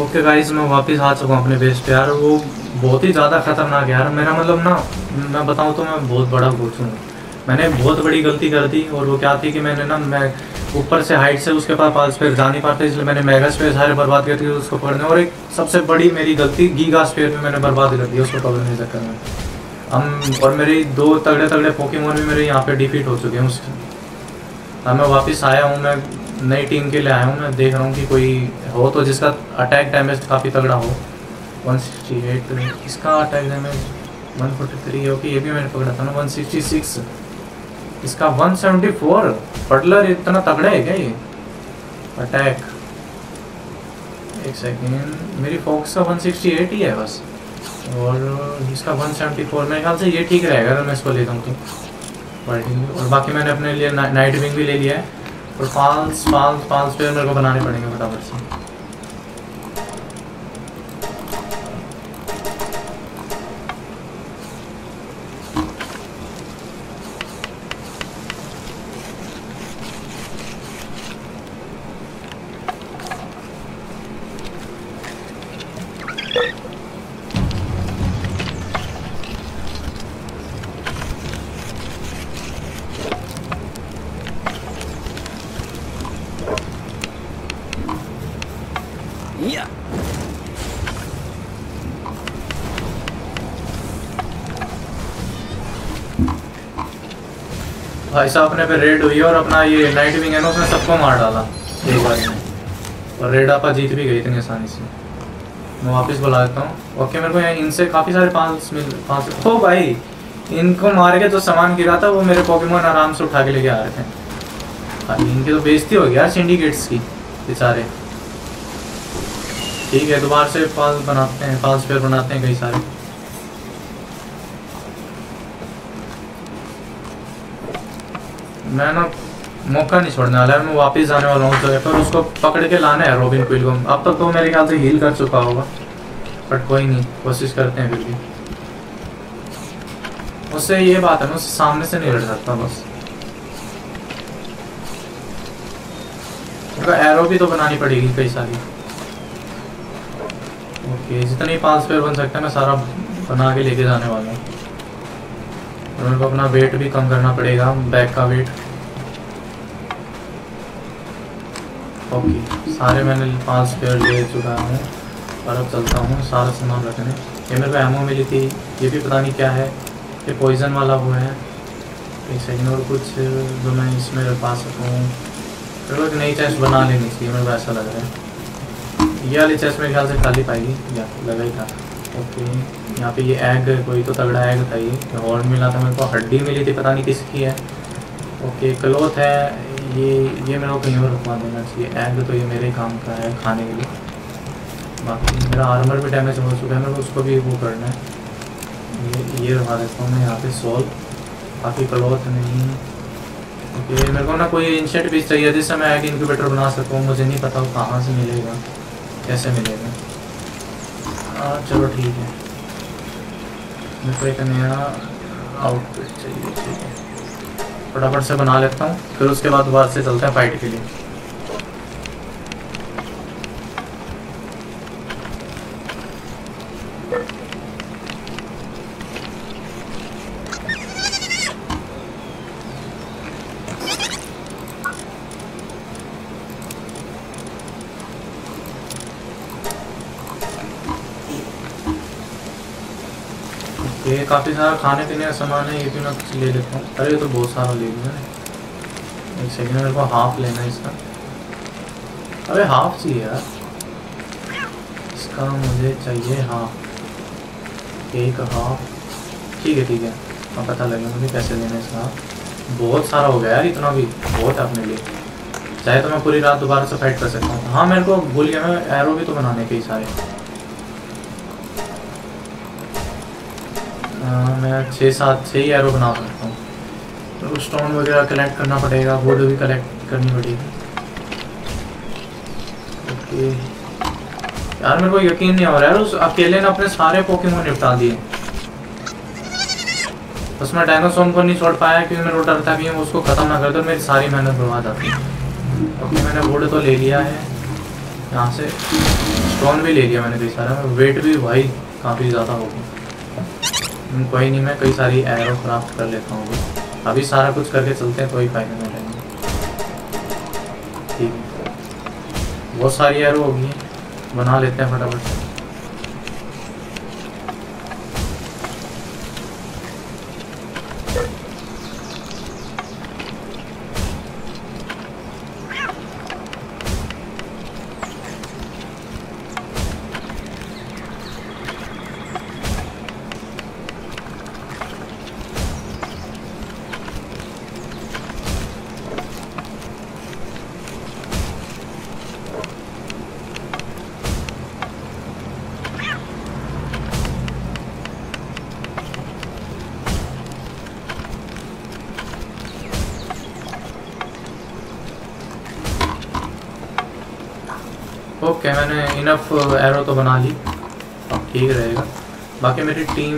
ओके गाइस, मैं वापस आ चुका हूँ अपने बेस पे यार। वो बहुत ही ज़्यादा खतरनाक है यार। मेरा मतलब ना, मैं बताऊँ तो मैं बहुत बड़ा भूल चुका हूँ। मैंने बहुत बड़ी गलती कर दी और वो क्या थी कि मैंने ना मैं ऊपर से हाइट से उसके पास पास पे जा नहीं पाते, इसलिए मैंने मेगास्फीयर सारे बर्बाद कर दिए उसको पकड़ने। और एक सबसे बड़ी मेरी गलती गीगास्फीयर में मैंने बर्बाद कर दिया उसको पकड़ने के चक्कर में। हम और मेरे दो तगड़े तगड़े पोकेमोन भी मेरे यहाँ पे डिफीट हो चुके हैं उसके। अब मैं वापस आया हूँ, मैं नई टीम के लिए आया हूँ। मैं देख रहा हूँ कि कोई हो तो जिसका अटैक डैमेज काफ़ी तगड़ा हो। वन सिक्सटी एट इसका attack damage one forty three है। ओके, ये भी मैंने पकड़ा था ना। वन सिक्सटी सिक्स इसका, वन सेवेंटी फोर। पटलर इतना तगड़ा है क्या ये? अटैक एक सेकेंड, मेरी फोक्स का वन सिक्सटी एट ही है बस, और इसका वन सेवेंटी फोर। मेरे ख्याल से ये ठीक रहेगा अगर मैं इसको लेता हूँ तो। और बाकी मैंने अपने लिए ना, नाइट विंग भी ले लिया है। और पांच पांच पांच पेयर मेरे को बनाने पड़ेंगे फटाफट से। भाई साहब अपने पे रेड हुई और अपना ये नाइट विंग है ना, उसने सबको मार डाला एक बार में। और रेड आपा जीत भी गई इतनी आसानी से। मैं वापस बुला देता हूँ। ओके, मेरे को यहाँ इनसे काफ़ी सारे पांच मिल पाँच हो भाई। इनको मार के जो सामान गिरा था वो मेरे पोकेमोन आराम से उठा के लेके आ रहे थे। भाई इनकी तो बेइज्जती हो गई यार सिंडिकेट्स की बेचारे। ठीक है, दोबारा से पास बनाते हैं, पास पेयर बनाते हैं कई सारे। मैं ना मौका नहीं छोड़ने वाला है, मैं वापस जाने वाला हूँ उस जगह पर। उसको पकड़ के लाना है रॉबिनक्विल को। अब तक तो मेरे ख्याल से हील कर चुका होगा, बट कोई नहीं, कोशिश करते हैं फिर भी। उससे ये बात है ना, उससे सामने से नहीं लड़ सकता बस। उनका एरो भी तो बनानी पड़ेगी कई सारी। ओके, जितने पास पेयर बन सकते हैं मैं सारा बना के लेके जाने वाला हूँ। और मेरे को अपना वेट भी कम करना पड़ेगा, बैक का वेट। ओके, सारे मैंने पांच पेयर ले चुका हूँ और अब चलता हूँ सारा सामान रखने। ये मेरे को एमओ मिली थी, ये भी पता नहीं क्या है, ये पॉइजन वाला हुआ है। एक सेकेंड, और कुछ जो मैं इसमें पा सकूँ। मेरे को एक नई चेस्ट बना लेनी चाहिए, मेरे को ऐसा लग रहा है। ये वाली चेस्ट मेरे ख्याल से खाली पाएगी या लगा ही था। ओके, यहाँ पे ये एग, कोई तो तगड़ा एग था। ये और मिला था मेरे को, हड्डी मिली थी, पता नहीं किसकी है। ओके, क्लोथ है ये ये मेरे को कहीं और रुकवा देना चाहिए। एग तो ये मेरे काम का है खाने के लिए। बाकी मेरा आर्मर भी डैमेज हो चुका है, मेरे को उसको भी वो करना है। ये ये रुकवा देता हूँ मैं यहाँ पे, सॉल्व। बाकी क्लोथ नहीं। ओके, मेरे को ना कोई इंसेक्ट बीज चाहिए जिससे मैं एग इनक्यूबेटर बना सकूँ। मुझे नहीं पता वो कहाँ से मिलेगा, कैसे मिलेगा। हाँ चलो ठीक है, मेरे को एक नया आउटफिट चाहिए। ठीक है, फटाफट से बना लेता हूँ, फिर उसके बाद दोबारा से चलते हैं फाइट के लिए। ये काफ़ी सारा खाने पीने का सामान है, ये भी मैं कुछ ले लेता हूँ। अरे ये तो बहुत सारा ले लिया। एक सेकेंड, मेरे को हाफ लेना है इसका। अरे हाफ चाहिए यार, इसका मुझे चाहिए हाफ, एक हाफ। ठीक है ठीक है, अब पता लगेगा मुझे कैसे लेना है इसका। बहुत सारा हो गया यार, इतना भी बहुत है अपने लिए। चाहे तो मैं पूरी रात दोबारा से फाइट कर सकता हूँ। हाँ, मेरे को भूल गया, मैं एरो भी तो बनाने के ही सारे। मैं छः सात छः ही एरो बना सकता हूँ। तो स्टोन वगैरह कलेक्ट करना पड़ेगा, वुड भी कलेक्ट करनी पड़ेगी। ओके यार, मेरे को यकीन नहीं हो रहा है, उस अकेले ने अपने सारे पोकेमोन निपटा दिए। बस मैं डायनासोर को नहीं छोड़ पाया क्योंकि मेरे को डर था कि मैं उसको ख़त्म ना कर दूँ, मेरी सारी मेहनत बर्बाद आती है। ओके, मैंने वुड तो ले लिया है। यहाँ से स्टोन भी ले लिया मैंने कई सारा, वेट भी भाई काफ़ी ज़्यादा होगी। कोई नहीं, मैं कई सारी एरो क्राफ्ट कर लेता हूँ अभी, सारा कुछ करके चलते हैं तो ही फायदा हो जाएंगे। ठीक है, बहुत सारी एरो होगी, बना लेते हैं फटाफट से। ओके okay, मैंने इनफ एरो तो बना ली, अब ठीक रहेगा। बाकी मेरी टीम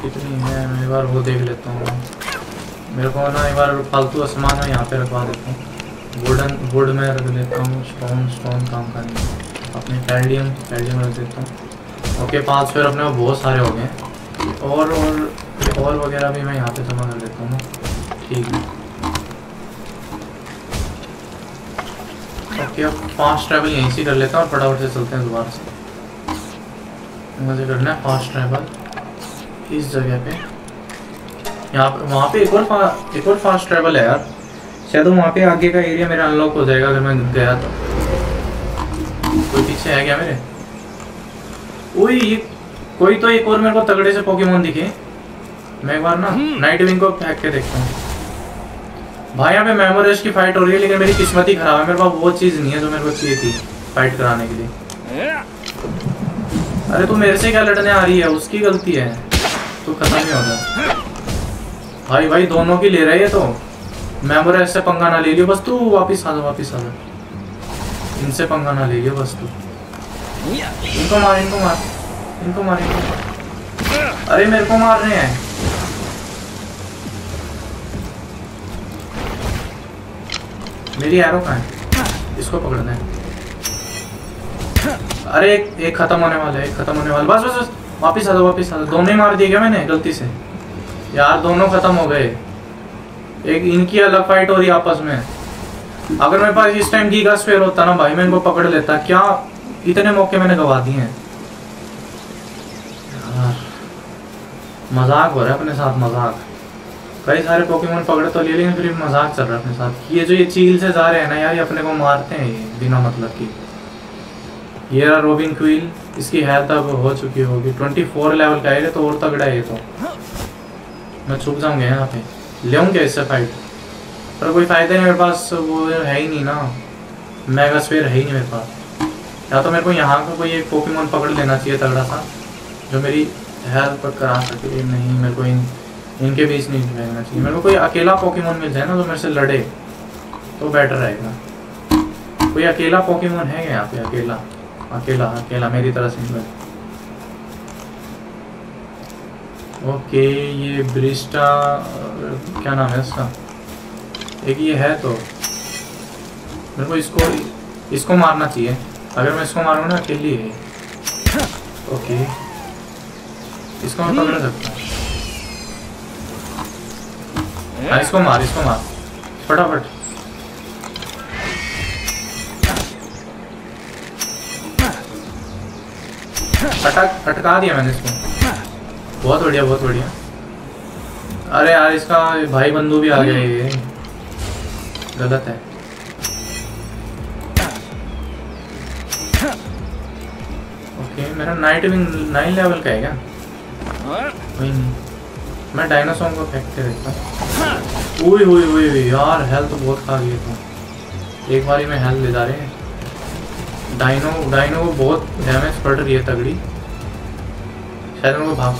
कितनी है मैं एक बार वो देख लेता हूँ। मेरे को ना एक बार फालतू आसमान में यहाँ पे रखवा देता हूँ, वुडन वुड में रख देता हूँ, स्टोन स्टोन काम करने अपने पैल्डियम पैल्डियम रख देता हूँ। ओके, पाँच फिर अपने बहुत सारे हो गए, और और और वगैरह भी मैं यहाँ पे जमा कर देता हूँ ना। ठीक है, अब फास्ट ट्रैवल यहीं से कर लेता हूँ और फटाफट से चलते हैं दोबारा से। मुझे करना है फास्ट ट्रैवल इस जगह पे, यहाँ पे वहाँ पे एक और एक और फास्ट ट्रैवल है यार, शायद वहाँ पे आगे का एरिया मेरा अनलॉक हो जाएगा अगर मैं गया तो। कोई पीछे है क्या मेरे? ओए ये कोई तो एक और मेरे को तगड़े से पोकेमोन दिखे। मैं एक बार ना नाइटविंग को फेंक के देखता हूँ। भाई यहाँ पे मैमोरेस्ट की फाइट हो रही है, लेकिन मेरी किस्मत ही खराब है, मेरे पास वो चीज़ नहीं है जो मेरे को चाहिए थी फाइट कराने के लिए। अरे तू मेरे से क्या लड़ने आ रही है? उसकी गलती है, तू खत्म ही हो गया भाई। भाई दोनों की ले रही है तो मैमोरेस्ट से पंगा ना ले लियो बस, तू वापस आ जा वापस आ जा, इनसे पंगा ना ले लियो बस तू। इनको मार इनको मार इनको मार इनको मार। अरे मेरे को मार रहे हैं। मेरी एरो कहाँ है? इसको पकड़ना है। अरे एक एक खत्म होने वाला है, एक खत्म होने वाला। बस बस बस वापिस आ जाओ वापिस आ जाओ। दोनों ही मार दिए क्या मैंने गलती से? यार दोनों खत्म हो गए, एक इनकी अलग फाइट हो रही आपस में। अगर मेरे पास इस टाइम गिगास्फीयर होता ना भाई, मैं इनको पकड़ लेता। क्या इतने मौके मैंने गवा दिए हैं? मजाक हो रहा है अपने साथ, मजाक। कई सारे पोकेमोन पकड़े तो ले लेंगे, फिर मजाक चल रहा है अपने साथ। ये जो ये चील से जा रहे हैं ना यार, ये अपने को मारते हैं ये बिना मतलब की। ये रहा रोबिनक्विल, इसकी हेल्थ अब हो चुकी होगी चौबीस लेवल का है तो और तगड़ा है ये तो। मैं छुप जाऊंगा यहाँ पे, ले आऊँगा इससे फाइट, पर कोई फ़ायदा नहीं, मेरे पास वो है ही नहीं ना, मेगास्फीयर है ही नहीं मेरे पास। या तो मेरे को यहाँ का कोई एक पोकेमोन पकड़ लेना चाहिए तगड़ा सा जो मेरी हेल्थ पर करा सके। नहीं, मेरे को इन इनके बीच नहीं रहना चाहिए, मेरे को कोई अकेला पोकेमोन मिल जाए ना जो मेरे से लड़े तो बेटर रहेगा। कोई अकेला पोकेमोन है क्या यहाँ पे? अकेला अकेला अकेला मेरी तरह सिंगल। ओके, ये ब्रिस्टा क्या नाम है इसका? एक ये है तो मेरे को इसको इसको मारना चाहिए। अगर मैं इसको मारूँ ना अकेली है। ओके, इसको मैं पकड़ सकता हूँ। हाँ, इसको मार इसको मार फटाफट। अटक अटका दिया मैंने इसको, बहुत बढ़िया बहुत बढ़िया। अरे यार इसका भाई बंधु भी आ गया, ये गलत है। ओके, मेरा नाइटविंग नाइन लेवल का है क्या? कोई नहीं, मैं डायनासोर को फेंक के देखता हूँ। ओए ओए ओए यार, हेल्थ तो बहुत खा गई थी एक बारी में। हेल्थ ले जा रहे हैं डायनो डायनो को, बहुत डैमेज पड़ रही है तगड़ी। शायद उनको भाग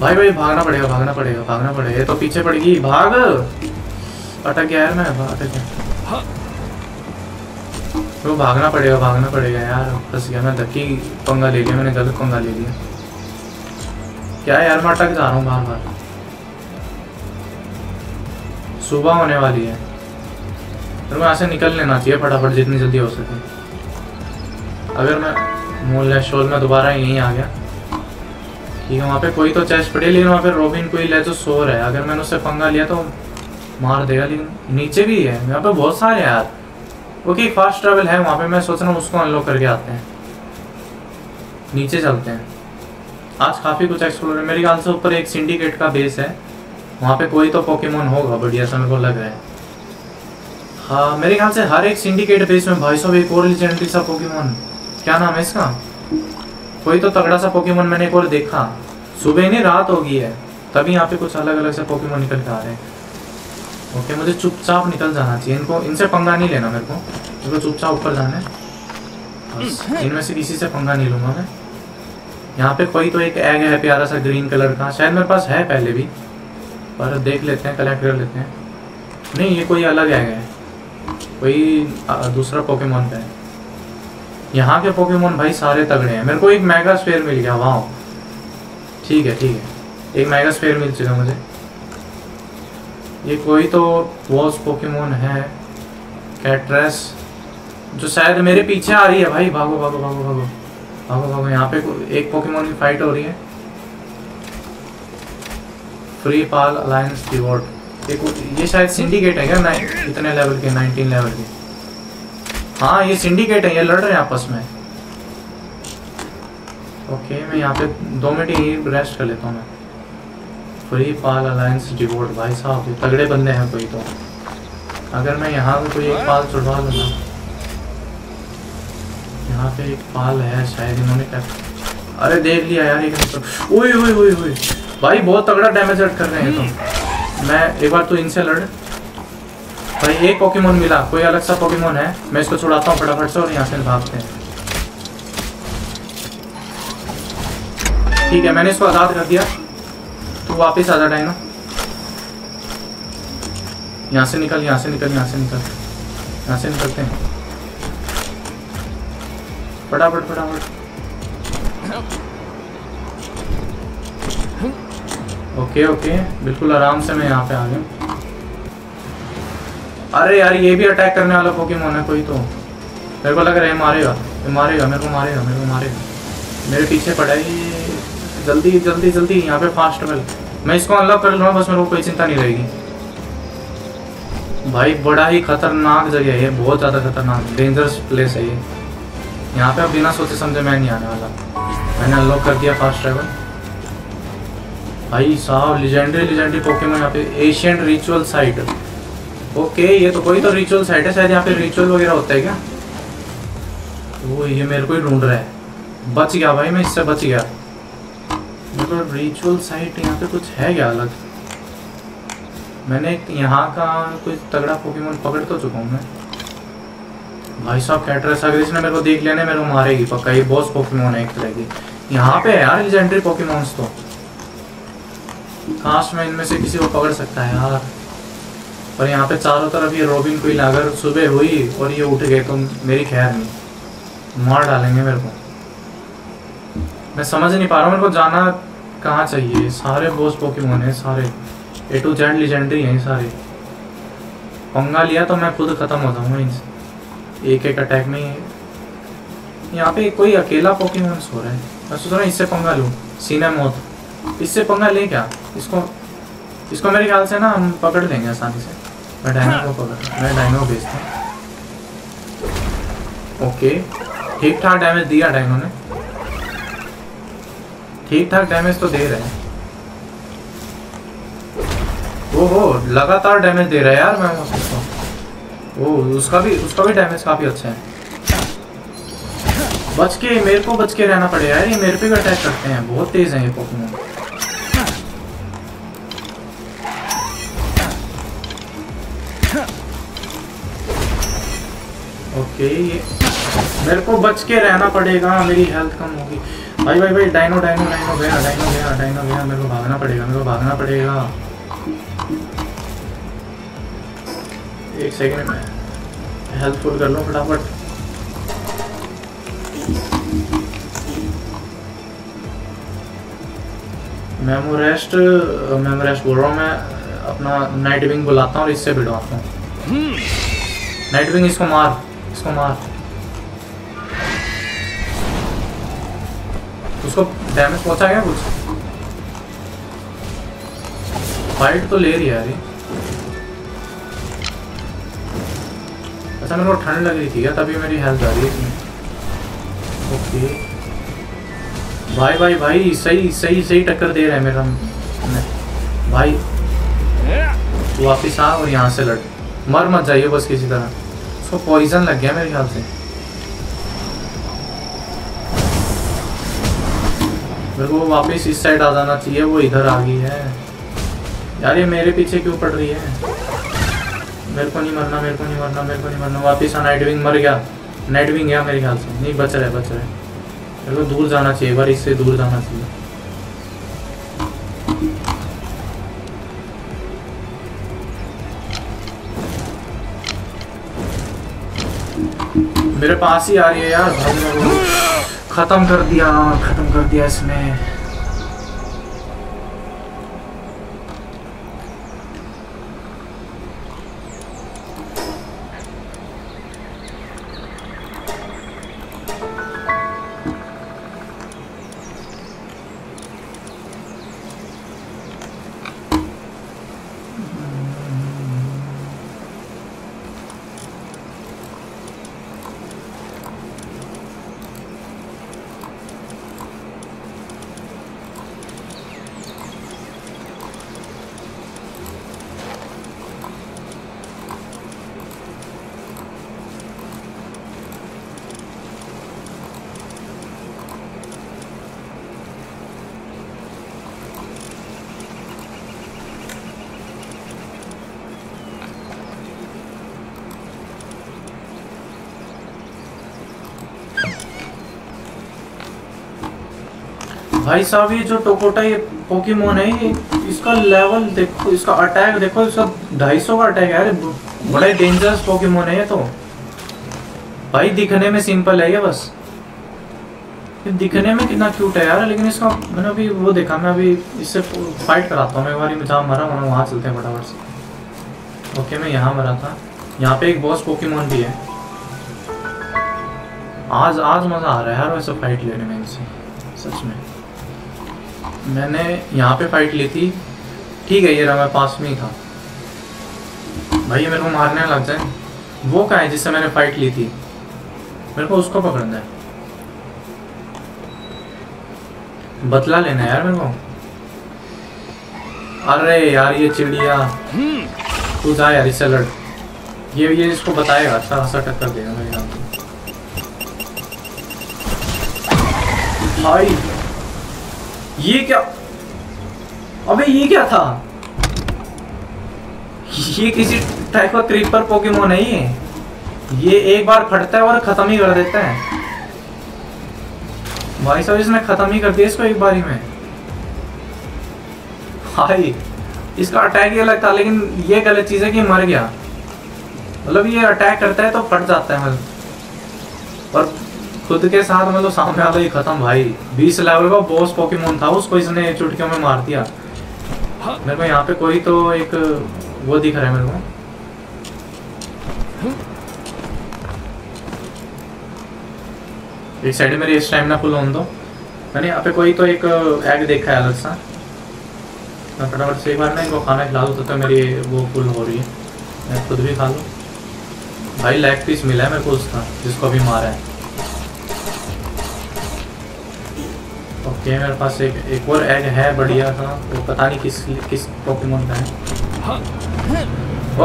भाई भाई भागना पड़ेगा भागना पड़ेगा भागना पड़ेगा। ये तो पीछे पड़ेगी, भाग। अटक गया यार मैं, अटक गया। तो भागना पड़ेगा भागना पड़ेगा यार। फंस गया मैं, धक्की पंगा ले लिया मैंने, गलत पंगा ले लिया। क्या यार मैं अटक जा रहा हूँ बार बार। सुबह होने वाली है, फिर तो मैं यहाँ से निकल लेना चाहिए फटाफट जितनी जल्दी हो सके। अगर मैं मोल शोल में दोबारा यहीं आ गया, ठीक है वहाँ पे कोई तो चेस्ट पड़ी, लेकिन वहाँ पे रोबिन कोई है जो सो रहा है, अगर मैंने उससे पंगा लिया तो मार देगा। लेकिन नीचे भी है यहाँ पे बहुत सारे यार। ओके फास्ट ट्रैवल है वहाँ पे, मैं सोच रहा हूँ उसको अनलॉक करके आते हैं, नीचे चलते हैं। आज काफ़ी कुछ एक्सप्लोर है, मेरे ख्याल से ऊपर एक सिंडिकेट का बेस है, वहाँ पे कोई तो पोकेमोन होगा बढ़िया सा मेरे को लग रहा है। हाँ मेरे ख्याल से हर एक सिंडिकेट बेस में भाई साहब एक और लेजेंडरी सा पोकेमोन, क्या नाम है इसका, कोई तो तगड़ा सा पोकेमोन मैंने एक और देखा। सुबह नहीं रात होगी है तभी यहाँ पे कुछ अलग अलग से पोकेमोन निकल के आ रहे हैं। ओके okay, मुझे चुपचाप निकल जाना चाहिए, इनको इनसे पंगा नहीं लेना मेरे को, मेरे को चुपचाप ऊपर जाना है, इनमें से किसी से पंगा नहीं लूँगा मैं। यहाँ पे कोई तो एक एग है प्यारा सा ग्रीन कलर का, शायद मेरे पास है पहले भी, पर देख लेते हैं कलेक्ट कर लेते हैं। नहीं ये कोई अलग एग है, कोई दूसरा पोकेमोन का है। यहाँ के पोकेमोन भाई सारे तगड़े हैं। मेरे को एक मेगास्फीयर मिल गया, वाह ठीक है ठीक है, एक मेगास्फीयर मिल चुका मुझे। ये कोई तो वॉस पोकेमोन है कैट्रेस जो शायद मेरे पीछे आ रही है। भाई भागो भागो भागो भागो भागो भागो, यहाँ पे एक पोकेमोन की फाइट हो रही है। फ्री पाल अलायंस रिवॉर्ड, ये शायद सिंडिकेट है क्या ना, इतने लेवल के नाइनटीन लेवल के। हाँ ये सिंडिकेट है, ये लड़ रहे हैं आपस में। ओके मैं यहाँ पे दो मिनट ही रेस्ट कर लेता हूँ मैं। फ्री पाल अलायंस डिवोट, भाई साहब ये तगड़े बंदे हैं कोई तो। अगर मैं यहाँ पे कोई एक पाल चढ़वा लूँगा, यहाँ पे एक पाल है शायद इन्होंने क्या, अरे देख लिया यार ये तो। ओए ओए ओए ओए भाई बहुत तगड़ा डैमेज कर रहे हैं तो। मैं एक बार तो इनसे लड़, भाई एक पोकेमोन मिला, कोई अलग सा पोकेमोन है, मैं इसको छुड़ाता हूँ फटाफट से और यहाँ से भागते हैं। ठीक है मैंने इसको आज़ाद कर दिया, वापिस आ जाए ना। यहाँ से निकल यहाँ से निकल यहाँ से निकल यहाँ से निकलते हैं फटाफट फटाफट। ओके ओके बिल्कुल आराम से मैं यहाँ पे आ गया। अरे यार ये भी अटैक करने वाला पोकेमोन है कोई तो, मेरे को लग रहा है मारेगा मारेगा मेरे को मारेगा मेरे को मारेगा, मेरे पीछे पड़ा है। जल्दी जल्दी जल्दी यहाँ पे फास्ट ट्रैवल, मैं इसको अनलॉक कर लूँगा बस, मेरे को कोई चिंता नहीं रहेगी। भाई बड़ा ही खतरनाक जगह है, बहुत ज़्यादा खतरनाक डेंजरस प्लेस है ये, यहाँ पे अब बिना सोचे समझे मैं नहीं आने वाला। मैंने अनलॉक कर दिया फास्ट ट्रैवल। भाई साहब लेजेंडरी लेजेंडरी पोकेमोन यहाँ पे, एशियन रिचुअल साइट। ओके ये तो कोई तो रिचुअल साइट है, शायद यहाँ पे रिचुअल वगैरह होता है क्या। वो ये मेरे को ही ढूंढ रहा है, बच गया भाई मैं इससे बच गया। मतलब रिचुअल साइट यहाँ पे कुछ है क्या अलग। मैंने यहाँ का कुछ तगड़ा पोकेमोन पकड़ तो चुका हूँ मैं। भाई साहब कैट्रेस अगर इसने मेरे को देख लिया ना मेरे को मारेगी पक्का, ये बॉस पोकेमोन है एक तरह की। यहाँ पे है यार लेजेंडरी पोकेमोन्स तो, काश मैं इनमें से किसी को पकड़ सकता है यार। और यहाँ पे चारों तरफ ये रोबिन क्विल, अगर सुबह हुई और ये उठ गए तो मेरी खैर नहीं, मार डालेंगे मेरे को। मैं समझ नहीं पा रहा हूँ मेरे को जाना कहाँ चाहिए। सारे बॉस पोकेमोन हैं, सारे ए टू जेड लेजेंडरी हैं सारे। पंगा लिया तो मैं खुद ख़त्म हो जाऊँगा इनसे एक एक अटैक में। यहाँ पे कोई अकेला पोकेमोन सो रहा है, मैं सोच रहा हूँ इससे पंगा लूँ। सिनामोथ, इससे पंगा ले क्या, इसको इसको मेरे ख्याल से ना हम पकड़ लेंगे आसानी से। मैं डायनो को पकड़ मैं डायनो भेजता हूँ। ओके ठीक ठाक डैमेज दिया डायनो ने, ठीक ठाक डैमेज तो दे रहे हैं। वो हो लगातार डैमेज दे रहा है यार मैं उसको। वो उसका भी उसका भी डैमेज काफ़ी अच्छा है। बच के मेरे को बच के रहना पड़ेगा यार, ये मेरे पे भी अटैक करते हैं, बहुत तेज हैं ये पोकेमोन। ओके ये मेरे को बच के रहना पड़ेगा, मेरी हेल्थ कम होगी। भाई भाई भाई डायनो डायनो डायनो गया डायनो गया डायनो गया, मेरे को भागना पड़ेगा मेरे को भागना पड़ेगा। एक सेकंड में हेल्पफुल कर लो फटाफट। मैमोरेस्ट मैमोरेस्ट बोल रहा हूँ मैं, अपना नाइटविंग बुलाता हूँ और इससे भिड़वाता हूँ। नाइटविंग इसको मार इसको मार उसको डैमेज पहुंचा गया कुछ? फाइट तो ले रही है यार। अच्छा मेरे को ठंड लग रही थी क्या, तभी मेरी हेल्थ जा रही है इसमें। ओके भाई भाई भाई सही सही सही टक्कर दे रहा है मेरा भाई। वापिस आ और यहाँ से लड़, मर मत जाइए बस किसी तरह। उसको पॉइजन लग गया मेरे ख्याल से। मेरे को वापस इस साइड आ जाना चाहिए, वो इधर आ गई है यार। ये मेरे पीछे क्यों पड़ रही है? मेरे को नहीं मरना, मेरे को नहीं मरना, मेरे को नहीं मरना। वापस आ। नाइटविंग मर गया, नाइटविंग गया मेरे ख्याल से। नहीं बच रहा है, बच रहा है। मेरे को दूर जाना चाहिए, बार इससे दूर जाना चाहिए। मेरे पास ही आ रही है यार भाई। मेरे को खत्म कर दिया, खत्म कर दिया इसने। भाई साहब ये जो टोकोटा ये पोकेमोन है, ये इसका लेवल देखो, इसका अटैक देखो, इसका ढाई सौ का अटैक है। बड़ा ही डेंजरस पोकेमोन है ये तो भाई। दिखने में सिंपल है ये बस, ये दिखने में कितना क्यूट है यार, लेकिन इसका मैंने अभी वो देखा। मैं अभी इससे फाइट कराता हूँ, मैं एक बार जहाँ मरा वहाँ वहाँ चलते हैं फटाफट से। ओके मैं यहाँ मरा था, यहाँ पे एक बॉस पोकेमोन भी है। आज आज मज़ा आ रहा है यार वैसे फाइट लेने में इनसे, सच में। मैंने यहाँ पे फाइट ली थी, ठीक है ये रहा, मैं पास में ही था भाई। मेरे को मारने लग जाए। वो कहाँ है जिससे मैंने फाइट ली थी? मेरे को उसको पकड़ना है, बतला लेना है यार मेरे को। अरे यार ये चिड़िया, तू जा यार इससे लड़। ये ये इसको बताएगा, अच्छा खासा टक्कर देगा मेरे नाम भाई। ये क्या, अबे ये क्या था? ये किसी टाइप का क्रीपर पोकेमोन है ये। ये एक बार फटता है और खत्म ही कर देता है भाई साहब। इसने खत्म ही कर दिया इसको एक बारी में भाई। इसका अटैक ये लगता है, लेकिन ये गलत चीज है कि मर गया। मतलब ये अटैक करता है तो फट जाता है मतलब, और खुद के साथ में तो सामने आता ही खत्म भाई। बीस लेवल का बॉस पोकेमोन था, उसको इसने चुटकियों में मार दिया। मेरे को यहाँ पे कोई तो एक वो दिख रहा है मेरे को। एक साइड मेरी स्टैमिना फुल होने दो। मैंने यहाँ पे कोई तो एक एग देखा है अलग सा। मैं फटाफट से एक बार ना इनको खाना खिला दूँ, तो मेरी वो फुल हो रही है। मैं खुद भी खा लूँ भाई। लेग पीस मिला है मेरे को उसका, जिसको अभी मारा है। ओके मेरे पास एक एक और एग है बढ़िया था, वो पता नहीं किस किस पोकेमोन का है।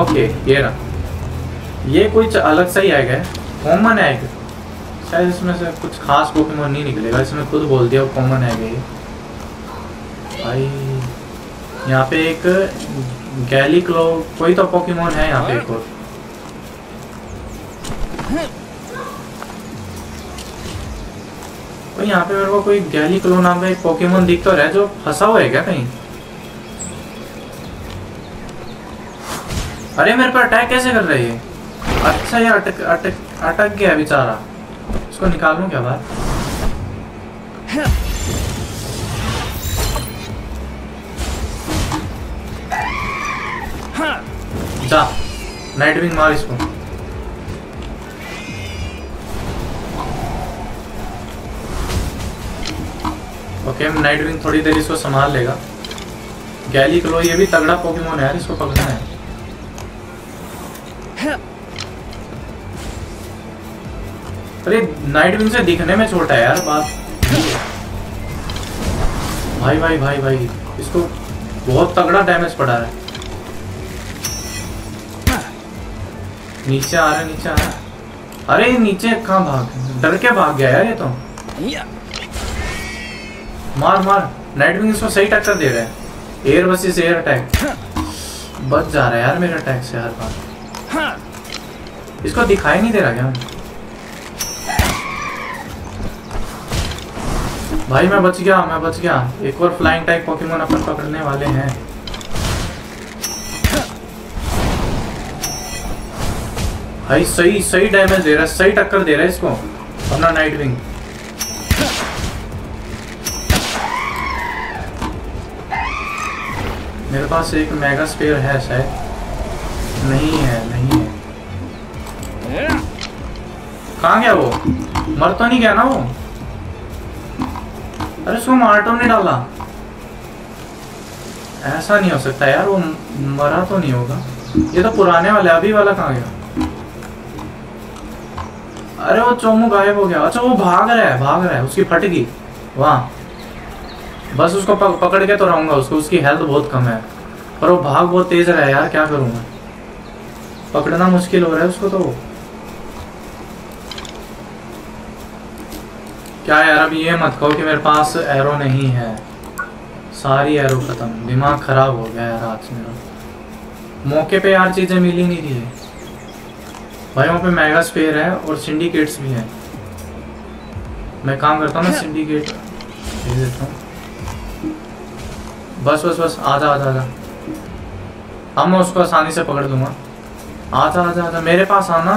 ओके ये रहा, ये कुछ अलग सा ही एग है, कॉमन एग शायद। इसमें से कुछ खास पोकेमोन नहीं निकलेगा, इसमें खुद बोल दिया वो कॉमन एग है ये भाई। यहाँ पे एक गैलीक्लो कोई तो पोकेमोन है यहाँ पे एक और। तो यहाँ पे मेरे को कोई गैलीक्लो नाम का एक पोकेमोन दिख तो रहा है, जो फंसा हुआ है क्या कहीं? अरे मेरे पर अटैक कैसे कर रही है? अच्छा ये अटक अटक अटक गया बेचारा, इसको निकाल लूं क्या बाहर? जा नाइटविंग मार इसको। ओके नाइटविंग थोड़ी देर इसको संभाल लेगा। गैलीक्लो ये भी तगड़ा पोकेमोन है यार, इसको पकड़ना है। अरे नाइटविंग से दिखने में छोटा है यार बात। भाई भाई भाई भाई इसको बहुत तगड़ा डैमेज पड़ा है। नीचे आ रहा है नीचे आ रहा है। अरे नीचे कहाँ भाग, डर के भाग गया यार ये तो। मार मार नाइटविंग इसको सही टक्कर दे रहा है। एयर वर्सेस एयर अटैक, बच जा रहा है यार मेरे अटैक से हर बार। इसको दिखाई नहीं दे रहा क्या भाई? मैं बच गया मैं बच गया। एक और फ्लाइंग टाइप पोकेमोन अपन पकड़ने वाले हैं। भाई सही सही डैमेज दे रहा है, सही टक्कर दे रहा है इसको अपना नाइटविंग। मेरे पास एक मेगास्फीयर है शायद, नहीं है नहीं है। कहाँ गया वो? मर तो नहीं गया ना वो? अरे उसको मार तो नहीं डाला? ऐसा नहीं हो सकता यार, वो मरा तो नहीं होगा। ये तो पुराने वाले, अभी वाला कहाँ गया? अरे वो चोमू गायब हो गया। अच्छा वो भाग रहा है भाग रहा है, उसकी फट गई वाह। बस उसको पक, पकड़ के तो रहूंगा उसको, उसकी हेल्थ बहुत कम है पर वो भाग बहुत तेज रहा है यार, क्या करूँगा, पकड़ना मुश्किल हो रहा है उसको तो। क्या यार अब ये मत कहो कि मेरे पास एरो नहीं है, सारी एरो खत्म। दिमाग खराब हो गया यार आज मेरा, मौके पे यार चीजें मिली नहीं थी भाई। वहाँ पे मेगास्फीयर है और सिंडिकेट्स भी हैं। मैं काम करता हूँ ना, सिंडिकेट भेज देता हूँ। बस बस बस आजा आजा आजा, अब मैं उसको आसानी से पकड़ दूंगा। आजा आजा आजा मेरे पास आना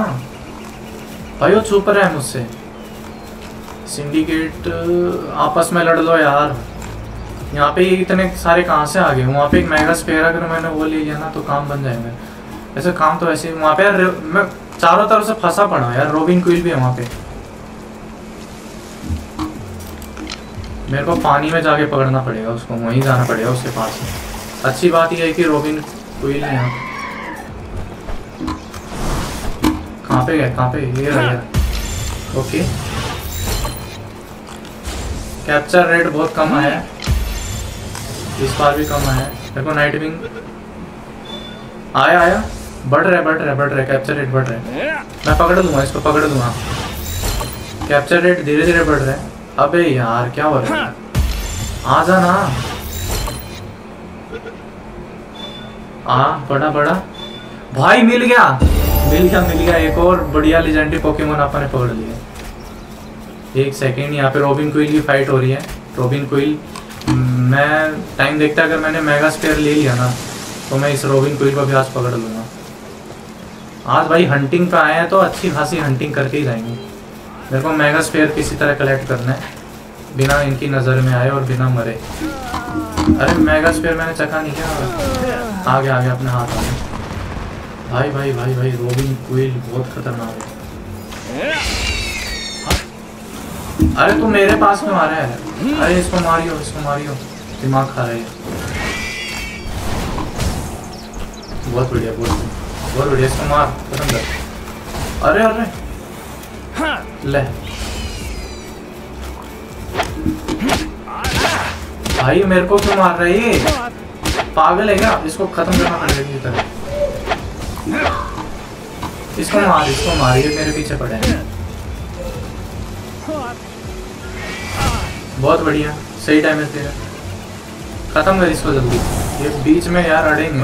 भाई, वो छुप रहा है मुझसे। सिंडिकेट आपस में लड़ लो यार। यहाँ पे इतने सारे कहाँ से आ गए? वहाँ पे एक मेगास्फीयर अगर मैंने वो ले लिया ना तो काम बन जाएगा। ऐसे काम तो ऐसे वहाँ पे यार मैं चारों तरफ से फंसा पड़ा हूँ यार। रोबिनक्विल भी है वहाँ पे, मेरे को पानी में जाके पकड़ना पड़ेगा उसको, वहीं जाना पड़ेगा उसके पास। अच्छी बात यह है कि रोबिनक्विल है यहाँ। कहाँ पे गए कहाँ पे? ये रहा यार। ओके कैप्चर रेट बहुत कम आया है इस बार भी, कम आया है। मेरे को नाइटविंग आया आया बढ़ रहा है बढ़ रहा है बढ़ रहा है, कैप्चर रेट बढ़ रहा है। मैं पकड़ लूंगा इसको पकड़ लूंगा। कैप्चर रेट धीरे धीरे बढ़ रहा है। अबे यार क्या हो रहा है? आ जा ना, आ बड़ा बड़ा भाई। मिल गया मिल गया मिल गया, एक और बढ़िया लेजेंडरी पोकेमोन आपने पकड़ लिया। एक सेकेंड यहाँ पे रोबिनक्विल की फाइट हो रही है। रोबिनक्विल मैं टाइम देखता, अगर मैंने मेगास्फीयर ले लिया ना तो मैं इस रोबिनक्विल को भी आज पकड़ लूँगा। आज भाई हंटिंग पे आए हैं तो अच्छी खासी हंटिंग करके ही जाएंगे। मेरे को मेगास्फीयर किसी तरह कलेक्ट करना है बिना इनकी नज़र में आए और बिना मरे। अरे मेगास्फीयर मैंने चखा नहीं क्या? आगे आगे अपने हाथ आ गए। भाई भाई भाई भाई रोबिनक्विल बहुत खतरनाक है। अरे तू मेरे पास में मारा है। अरे इसको मारियो इसको मारियो, दिमाग खा रही है। बहुत बढ़िया बहुत बढ़िया बहुत बढ़िया, इसको मार पसंद कर। अरे अरे ले भाई मेरे को क्यों मार रहा है ये? पागल है क्या? इसको खत्म करना पड़ेगा। इसको मार इसको मार, ये मेरे पीछे पड़े हैं। बहुत बढ़िया सही टाइम है तेरा। खत्म कर इसको जल्दी, ये बीच में यार अड़ेंगे।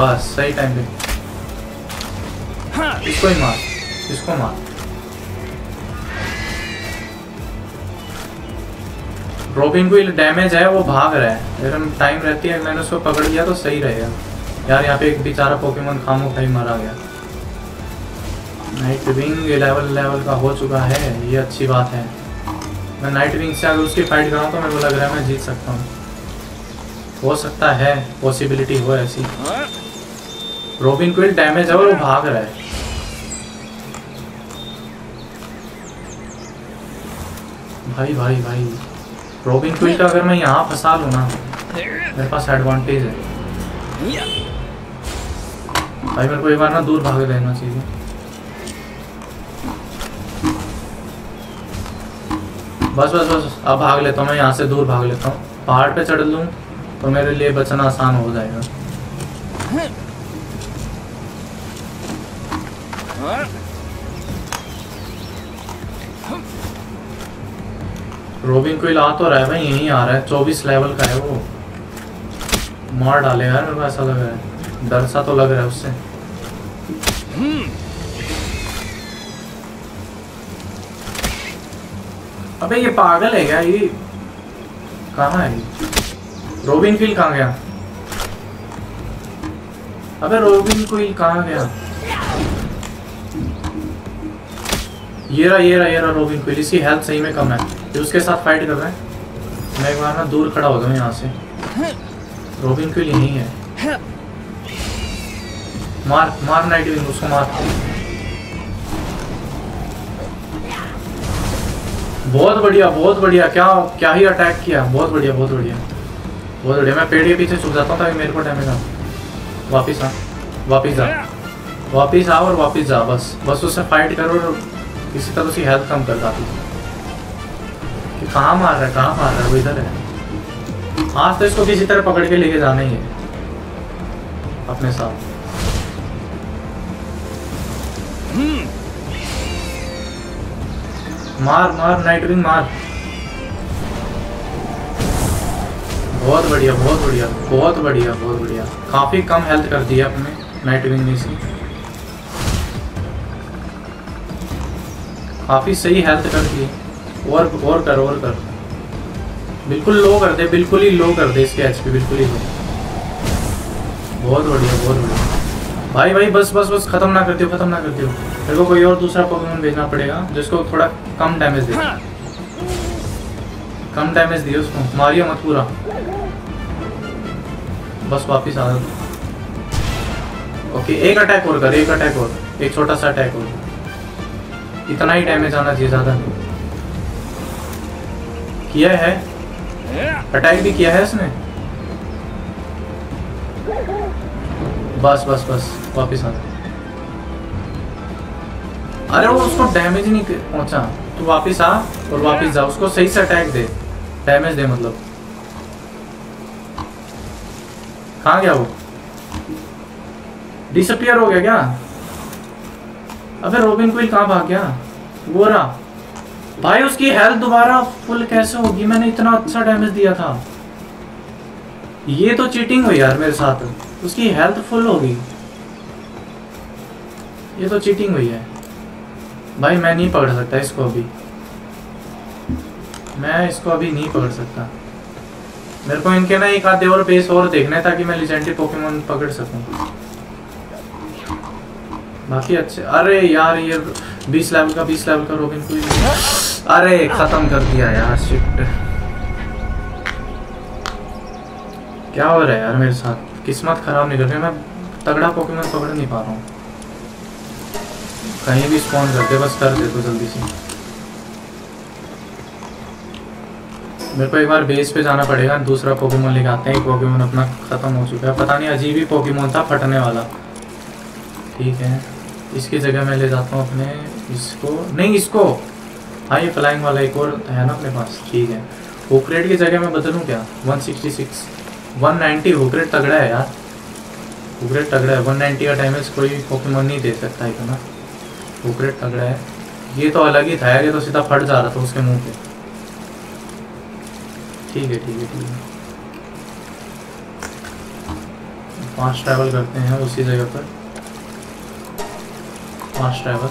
बस सही टाइम पे इसको ही मार इसको मार। रोबिनक्विल डैमेज है, वो भाग रहा है। अगर टाइम रहती है मैंने उसको पकड़ लिया तो सही रहेगा यार। यहाँ पे एक बेचारा पोकेमोन खामो खाई मारा गया। नाइटविंग लेवल लेवल का हो चुका है, ये अच्छी बात है। मैं नाइटविंग से अगर उसकी फाइट कराऊँ तो मेरे को लग रहा है मैं जीत सकता हूँ। हो सकता है पॉसिबिलिटी हो ऐसी। रोबिनक्विल डैमेज है और वो भाग रहा है। भाई भाई भाई रोबिनक्विल का अगर मैं यहाँ फंसा लूँ ना, मेरे पास एडवांटेज है भाई। मेरे को एक बार ना दूर भाग लेना चाहिए। बस बस बस अब भाग लेता हूँ मैं, यहाँ से दूर भाग लेता हूँ। पहाड़ पे चढ़ लूँ तो मेरे लिए बचना आसान हो जाएगा। रोबिनक्विल आ तो रहा है भाई, यहीं आ रहा है। चौबीस लेवल का है वो, मार डालेगा यार मेरे को ऐसा लग रहा है। डर सा तो लग रहा है उससे। अबे ये पागल है क्या? ये कहाँ है रोबिनक्विल? कहाँ गया? अबे रोबिनक्विल कहाँ गया? ये रहा ये रहा ये रहा रोबिनक्विल। इसकी हेल्थ सही में कम है, ये उसके साथ फाइट कर रहा है। मैं एक बार ना दूर खड़ा हो गया यहाँ से। रोबिनक्विल यहीं है। मार मार नाइटविंग, उसको मार। बहुत बढ़िया बहुत बढ़िया, क्या क्या ही अटैक किया। बहुत बढ़िया बहुत बढ़िया बहुत बढ़िया। मैं पेड़ के पीछे छुप जाता हूँ ताकि मेरे को डैमेज आ। वापिस आ वापिस आ वापिस आ और वापिस जा। बस बस उससे फाइट करो और इसी तरह उसकी हेल्थ कम कर जाती है। कहाँ मार रहा है कहाँ मार रहा है? वो इधर है। आज तो इसको किसी तरह पकड़ के लेके जाना ही है अपने साथ। मार मार नाइटविंग मार। बहुत बढ़िया बहुत बढ़िया बहुत बढ़िया बहुत बढ़िया। काफी कम हेल्थ कर दिया अपने नाइटविंग ने इसे। काफ़ी सही हेल्थ कर दी। और और कर और कर। बिल्कुल लो कर दे, बिल्कुल ही लो कर दे इसके एचपी, बिल्कुल ही लो। बहुत बढ़िया बहुत बढ़िया भाई भाई। बस बस बस ख़त्म ना कर दियो ख़त्म ना कर दियो। मेरे को कोई और दूसरा पोकेमॉन भेजना पड़ेगा जिसको थोड़ा कम डैमेज दे। कम डैमेज दिए उसको, मारियो मत पूरा। बस वापस आ जाओ। ओके एक अटैक और कर, एक अटैक और, एक छोटा सा अटैक और। इतना ही डैमेज आना चाहिए, ज़्यादा नहीं। किया है अटैक भी किया है इसने। बस बस बस वापस आ। अरे वो उसको डैमेज नहीं पहुंचा। तू वापस आ और वापस जा। उसको सही से अटैक दे, डैमेज दे मतलब। कहाँ गया वो? डिसअपियर हो गया क्या? अबे रोबिनक्विल कहाँ भाग गया? वो रहा भाई। उसकी हेल्थ दोबारा फुल कैसे होगी? मैंने इतना अच्छा डैमेज दिया था। ये तो चीटिंग हुई यार मेरे साथ। उसकी हेल्थ फुल होगी, ये तो चीटिंग हुई है भाई। मैं नहीं पकड़ सकता इसको अभी, मैं इसको अभी नहीं पकड़ सकता। मेरे को इनके ना एक आधे और बेस और देखना है ताकि मैं लेजेंडरी पोकेमॉन पकड़ सकूँ। बाकी अच्छे। अरे यार ये बीस लेवल का बीस लेवल का रोबिनक्विल। अरे खत्म कर दिया यार। शिट क्या हो रहा है यार मेरे साथ? किस्मत खराब नहीं कर रही। मैं तगड़ा पोकेमॉन पकड़ नहीं पा रहा हूँ। कहीं भी स्पॉन कर दे, बस कर दे तो जल्दी से। मेरे को एक बार बेस पे जाना पड़ेगा, दूसरा पोकेमॉन लेके आते हैं। एक पोकेमॉन अपना खत्म हो चुका है। पता नहीं अजीब ही पोकेमॉन था, फटने वाला। ठीक है इसकी जगह मैं ले जाता हूँ अपने इसको, नहीं इसको। हाँ ये फ्लाइंग वाला एक और है ना अपने पास। ठीक है होक्रेट की जगह मैं बदलूँ क्या? One sixty six, one ninety होक्रेट तगड़ा है यार। होक्रेट तगड़ा है। वन नाइन्टी का डैमेज कोई पोकेमॉन नहीं दे सकता है ना। होक्रेट तगड़ा है। ये तो अलग ही था यार, ये तो सीधा फट जा रहा था उसके मुँह पर। ठीक है ठीक है ठीक है पाँच ट्रैवल करते हैं उसी जगह पर। पाँच ट्रैवल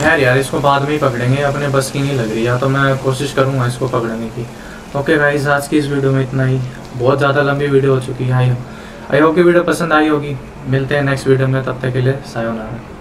खैर यार इसको बाद में ही पकड़ेंगे, अपने बस की नहीं लग रही। या तो मैं कोशिश करूँगा इसको पकड़ने की। ओके गाइस आज की इस वीडियो में इतना ही। बहुत ज़्यादा लंबी वीडियो हो चुकी है। आई आई होप की वीडियो पसंद आई होगी। मिलते हैं नेक्स्ट वीडियो में, तब तक के लिए सायोनारा।